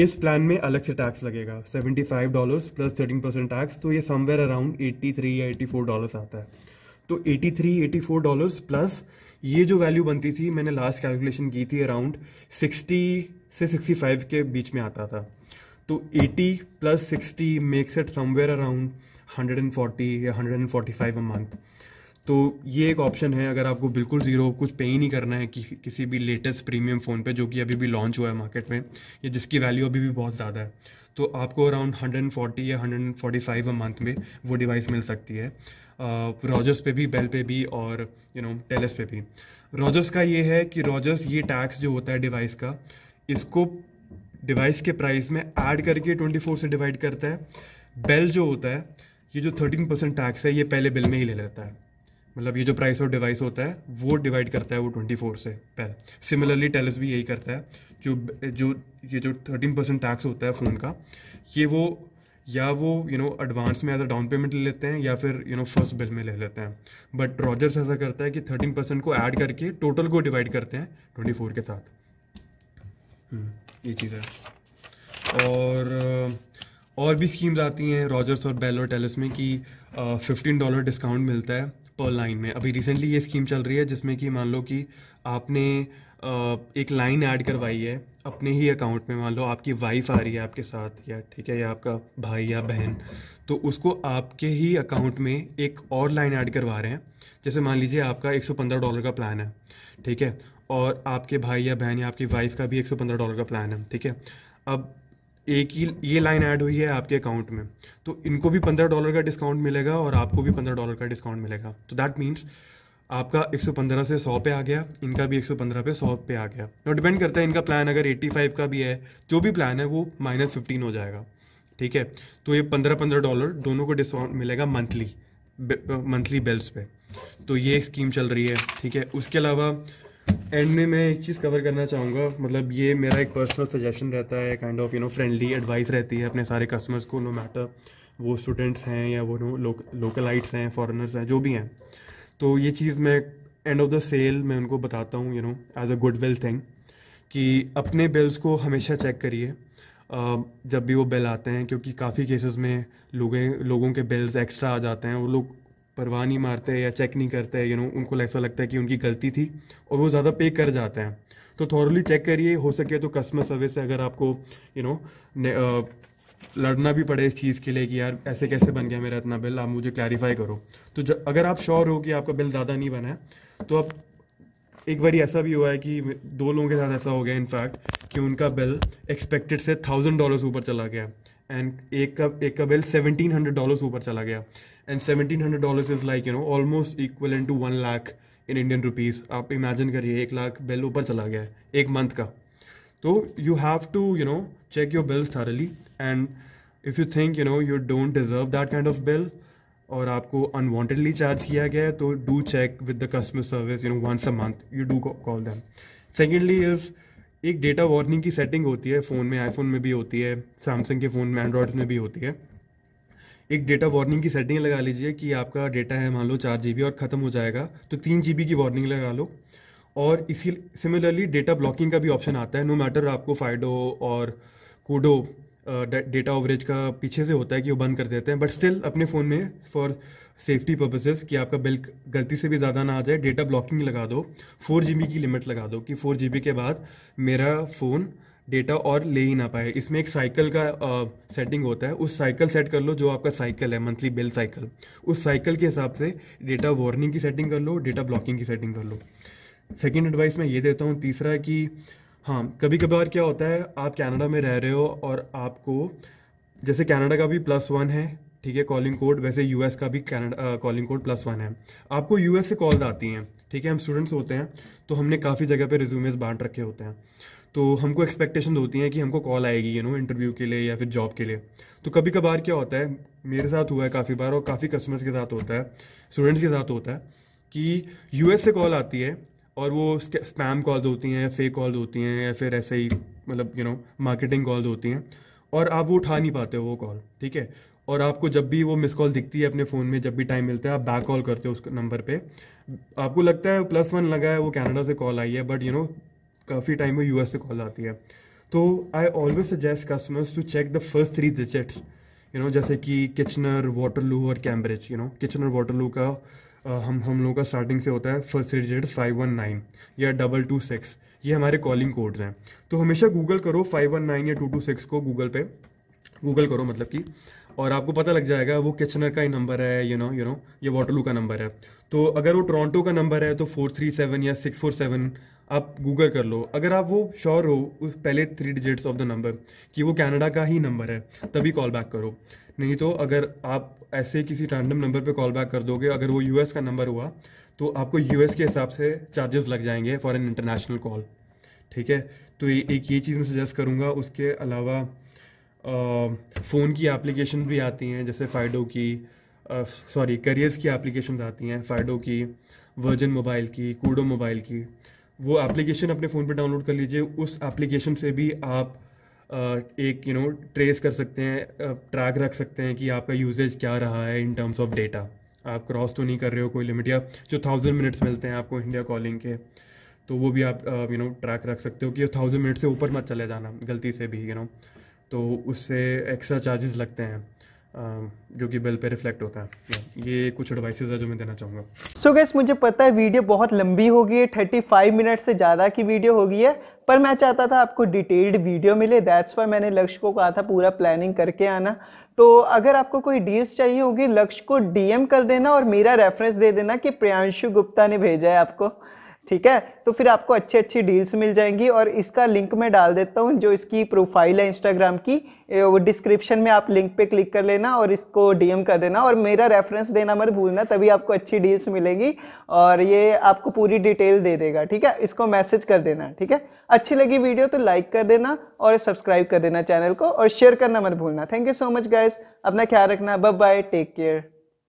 इस प्लान में अलग से टैक्स लगेगा seventy five dollars plus thirteen percent tax, तो ये समवेयर अराउंड एट्टी थ्री या एट्टी फोर डॉलर्स आता है। तो eighty three eighty four dollars plus ये जो वैल्यू बनती थी, मैंने लास्ट कैलकुलेशन की थी, अराउंड सिक्सटी से सिक्सटी फाइव के बीच में आता था। तो eighty plus sixty makes it somewhere around hundred and forty या hundred and forty five a month. तो ये एक ऑप्शन है अगर आपको बिल्कुल ज़ीरो कुछ पे ही नहीं करना है कि, किसी भी लेटेस्ट प्रीमियम फ़ोन पे जो कि अभी भी लॉन्च हुआ है मार्केट में या जिसकी वैल्यू अभी भी बहुत ज़्यादा है, तो आपको अराउंड हंड्रेड फोर्टी या hundred forty five a month में वो डिवाइस मिल सकती है, रॉजर्स पे भी, बेल पे भी और यू नो टेलस पे भी। रॉजर्स का ये है कि रॉजर्स ये टैक्स जो होता है डिवाइस का, इसको डिवाइस के प्राइस में ऐड करके ट्वेंटी फोर से डिवाइड करता है। बेल जो होता है, ये जो थर्टीन परसेंट टैक्स है ये पहले बिल में ही ले लेता है, मतलब ये जो प्राइस ऑफ डिवाइस होता है वो डिवाइड करता है वो ट्वेंटी फोर से पहले। सिमिलरली टेलस भी यही करता है, जो जो ये जो थर्टीन परसेंट टैक्स होता है फ़ोन का, ये वो या वो यू नो एडवांस में एज अ डाउन पेमेंट ले लेते हैं या फिर यू नो फर्स्ट बिल में ले लेते हैं, बट रॉजर्स ऐसा करता है कि थर्टीन परसेंट को ऐड करके टोटल को डिवाइड करते हैं ट्वेंटी फोर के साथ। ये चीज़ है। और और भी स्कीम्स आती हैं रॉजर्स और बेल और टेलस में कि फिफ्टीन डॉलर डिस्काउंट मिलता है पर लाइन में। अभी रिसेंटली ये स्कीम चल रही है जिसमें कि मान लो कि आपने एक लाइन ऐड करवाई है अपने ही अकाउंट में, मान लो आपकी वाइफ आ रही है आपके साथ या ठीक है या आपका भाई या बहन, तो उसको आपके ही अकाउंट में एक और लाइन ऐड करवा रहे हैं। जैसे मान लीजिए आपका एक सौ पंद्रह डॉलर का प्लान है, ठीक है, और आपके भाई या बहन या आपकी वाइफ का भी एक सौ पंद्रह डॉलर का प्लान है, ठीक है। अब एक ही ये लाइन ऐड हुई है आपके अकाउंट में, तो इनको भी पंद्रह डॉलर का डिस्काउंट मिलेगा और आपको भी पंद्रह डॉलर का डिस्काउंट मिलेगा। तो दैट मीन्स आपका एक सौ पंद्रह से सौ पे आ गया, इनका भी एक सौ पंद्रह पे सौ पे आ गया। और डिपेंड करता है, इनका प्लान अगर पचासी का भी है, जो भी प्लान है वो माइनस फिफ्टीन हो जाएगा, ठीक है। तो ये पंद्रह पंद्रह डॉलर दोनों को डिस्काउंट मिलेगा मंथली मंथली बिल्स पे। तो ये स्कीम चल रही है, ठीक है। उसके अलावा एंड में मैं एक चीज़ कवर करना चाहूँगा, मतलब ये मेरा एक पर्सनल सजेशन रहता है, kind of you know friendly advice रहती है अपने सारे कस्टमर्स को, नो मैटर वो स्टूडेंट्स हैं या वो नो लोकलाइट्स हैं, फॉरेनर्स हैं, जो भी हैं। तो ये चीज़ मैं एंड ऑफ द सेल मैं उनको बताता हूँ, you know as a goodwill thing, कि अपने बिल्स को हमेशा चेक करिए जब भी वो बिल आते हैं, क्योंकि काफ़ी केसेस में लोगों लोगों के बिल्स एक्स्ट्रा आ जाते हैं, वो लोग परवाह नहीं मारते या चेक नहीं करते, यू नो उनको ऐसा लगता है कि उनकी गलती थी और वो ज़्यादा पे कर जाते हैं। तो थॉरली चेक करिए, हो सके तो कस्टमर सर्विस से अगर आपको यू नो लड़ना भी पड़े इस चीज़ के लिए कि यार ऐसे कैसे बन गया मेरा इतना बिल, आप मुझे क्लैरिफाई करो। तो जब अगर आप श्योर हो कि आपका बिल ज़्यादा नहीं बना है, तो आप एक बार ऐसा भी हुआ है कि दो लोगों के साथ ऐसा हो गया इनफैक्ट कि उनका बिल एक्सपेक्टेड से थाउजेंड डॉलर्स ऊपर चला गया एंड एक का एक का बिल सेवनटीन हंड्रेड डॉलर्स ऊपर चला गया। And seventeen hundred dollars is like you know almost equal to one lakh in Indian rupees. आप इमेजिन करिए, एक लाख बिल ऊपर चला गया है एक मंथ का। तो you have to you know check your bills thoroughly and if you think you know you don't deserve that kind of bill और आपको अनवांटेडली चार्ज किया गया है, तो do check with the customer service you know once a month, you do call them. Secondly is एक data warning की setting होती है फ़ोन में, आईफोन में भी होती है, सैमसंग के फ़ोन में, एंड्रॉयड में भी होती है. एक डेटा वार्निंग की सेटिंग लगा लीजिए कि आपका डेटा है मान लो चार जी बी और ख़त्म हो जाएगा, तो तीन जी बी की वार्निंग लगा लो. और इसी सिमिलरली डेटा ब्लॉकिंग का भी ऑप्शन आता है. नो मैटर आपको फाइडो और कूडो डेटा ओवरेज का पीछे से होता है कि वो बंद कर देते हैं, बट स्टिल अपने फ़ोन में फॉर सेफ्टी पर्पसेस कि आपका बिल गलती से भी ज़्यादा ना आ जाए, डेटा ब्लॉकिंग लगा दो. फोर जी बी की लिमिट लगा दो कि फोर जी बी के बाद मेरा फ़ोन डेटा और ले ही ना पाए. इसमें एक साइकिल का आ, सेटिंग होता है, उस साइकिल सेट कर लो जो आपका साइकिल है मंथली बिल साइकिल, उस साइकिल के हिसाब से डेटा वार्निंग की सेटिंग कर लो, डेटा ब्लॉकिंग की सेटिंग कर लो. सेकेंड एडवाइस मैं ये देता हूँ. तीसरा कि हाँ, कभी कभार क्या होता है आप कनाडा में रह रहे हो और आपको जैसे कनाडा का भी प्लस वन है, ठीक है, कॉलिंग कोड, वैसे यूएस का भी Canada calling code plus one है. आपको यूएस से कॉल्स आती हैं, ठीक है, हम स्टूडेंट्स होते हैं तो हमने काफ़ी जगह पे रिज्यूमेस बांट रखे होते हैं, तो हमको एक्सपेक्टेशन होती हैं कि हमको कॉल आएगी यू नो इंटरव्यू के लिए या फिर जॉब के लिए. तो कभी कभार क्या होता है, मेरे साथ हुआ है काफ़ी बार और काफ़ी कस्टमर्स के साथ होता है, स्टूडेंट्स के साथ होता है कि यूएस से कॉल आती है और वो स्पैम कॉल्स होती हैं, फेक कॉल्स होती हैं या फिर ऐसे ही मतलब यू नो मार्केटिंग कॉल्स होती हैं, और आप वो उठा नहीं पाते हो वो कॉल, ठीक है. और आपको जब भी वो मिस कॉल दिखती है अपने फ़ोन में, जब भी टाइम मिलता है आप बैक कॉल करते हो उस नंबर पे. आपको लगता है प्लस वन लगा है, वो कनाडा से कॉल आई है, बट यू नो काफ़ी टाइम में यूएस से कॉल आती है. तो I always suggest customers to check the first three digits you know, जैसे कि किचनर, वाटरलू और Cambridge. You know Kitchener Waterloo का हम हम लोगों का स्टार्टिंग से होता है first three digit five one nine या डबल टू सिक्स, ये हमारे कॉलिंग कोड्स हैं. तो हमेशा गूगल करो फाइव वन नाइन या टू टू सिक्स को, गूगल पे गूगल करो मतलब कि, और आपको पता लग जाएगा वो किचनर का ही नंबर है यू नो यू नो ये वाटरलू का नंबर है. तो अगर वो टोरंटो का नंबर है तो फोर थ्री सेवन या सिक्स फोर सेवन आप गूगल कर लो, अगर आप वो श्योर हो उस पहले three digits of the number कि वो कनाडा का ही नंबर है, तभी कॉल बैक करो. नहीं तो अगर आप ऐसे किसी रैंडम नंबर पे कॉल बैक कर दोगे, अगर वो यूएस का नंबर हुआ तो आपको यूएस के हिसाब से चार्जेस लग जाएंगे फॉर एन इंटरनेशनल कॉल, ठीक है. तो ये एक ये चीज़ मैं सजेस्ट करूँगा. उसके अलावा फ़ोन की एप्लीकेशन भी आती हैं, जैसे फ़ाइडो की, सॉरी करियर्स की एप्लीकेशन आती हैं, फ़ाइडो की, वर्जिन मोबाइल की, कूडो मोबाइल की. वो एप्लीकेशन अपने फ़ोन पे डाउनलोड कर लीजिए, उस एप्लीकेशन से भी आप एक यू नो ट्रेस कर सकते हैं, ट्रैक रख सकते हैं कि आपका यूजेज क्या रहा है इन टर्म्स ऑफ डेटा, आप क्रॉस तो नहीं कर रहे हो कोई लिमिट, या जो थाउजेंड मिनट्स मिलते हैं आपको इंडिया कॉलिंग के, तो वो भी आप यू नो ट्रैक रख सकते हो कि थाउजेंड मिनट से ऊपर मत चले जाना गलती से भी यू नो, तो उससे एक्स्ट्रा चार्जेस लगते हैं जो कि बिल पे रिफ्लेक्ट होता है. ये कुछ एडवाइसेस है जो मैं देना चाहूँगा. सो गाइस, मुझे पता है वीडियो बहुत लंबी हो गई है, पैंतीस मिनट से ज़्यादा की वीडियो हो गई है, पर मैं चाहता था आपको डिटेल्ड वीडियो मिले, दैट्स वाई मैंने लक्ष्य को कहा था पूरा प्लानिंग करके आना. तो अगर आपको कोई डील्स चाहिए होगी, लक्ष्य को डीएम कर देना और मेरा रेफरेंस दे देना कि प्रियांशु गुप्ता ने भेजा है आपको, ठीक है, तो फिर आपको अच्छी अच्छी डील्स मिल जाएंगी. और इसका लिंक मैं डाल देता हूँ, जो इसकी प्रोफाइल है इंस्टाग्राम की, वो डिस्क्रिप्शन में आप लिंक पे क्लिक कर लेना और इसको डीएम कर देना और मेरा रेफरेंस देना मत भूलना, तभी आपको अच्छी डील्स मिलेंगी और ये आपको पूरी डिटेल दे देगा, ठीक है. इसको मैसेज कर देना, ठीक है. अच्छी लगी वीडियो तो लाइक कर देना और सब्सक्राइब कर देना चैनल को और शेयर करना मत भूलना. Thank you so much guys, अपना ख्याल रखना, बाय बाय, टेक केयर.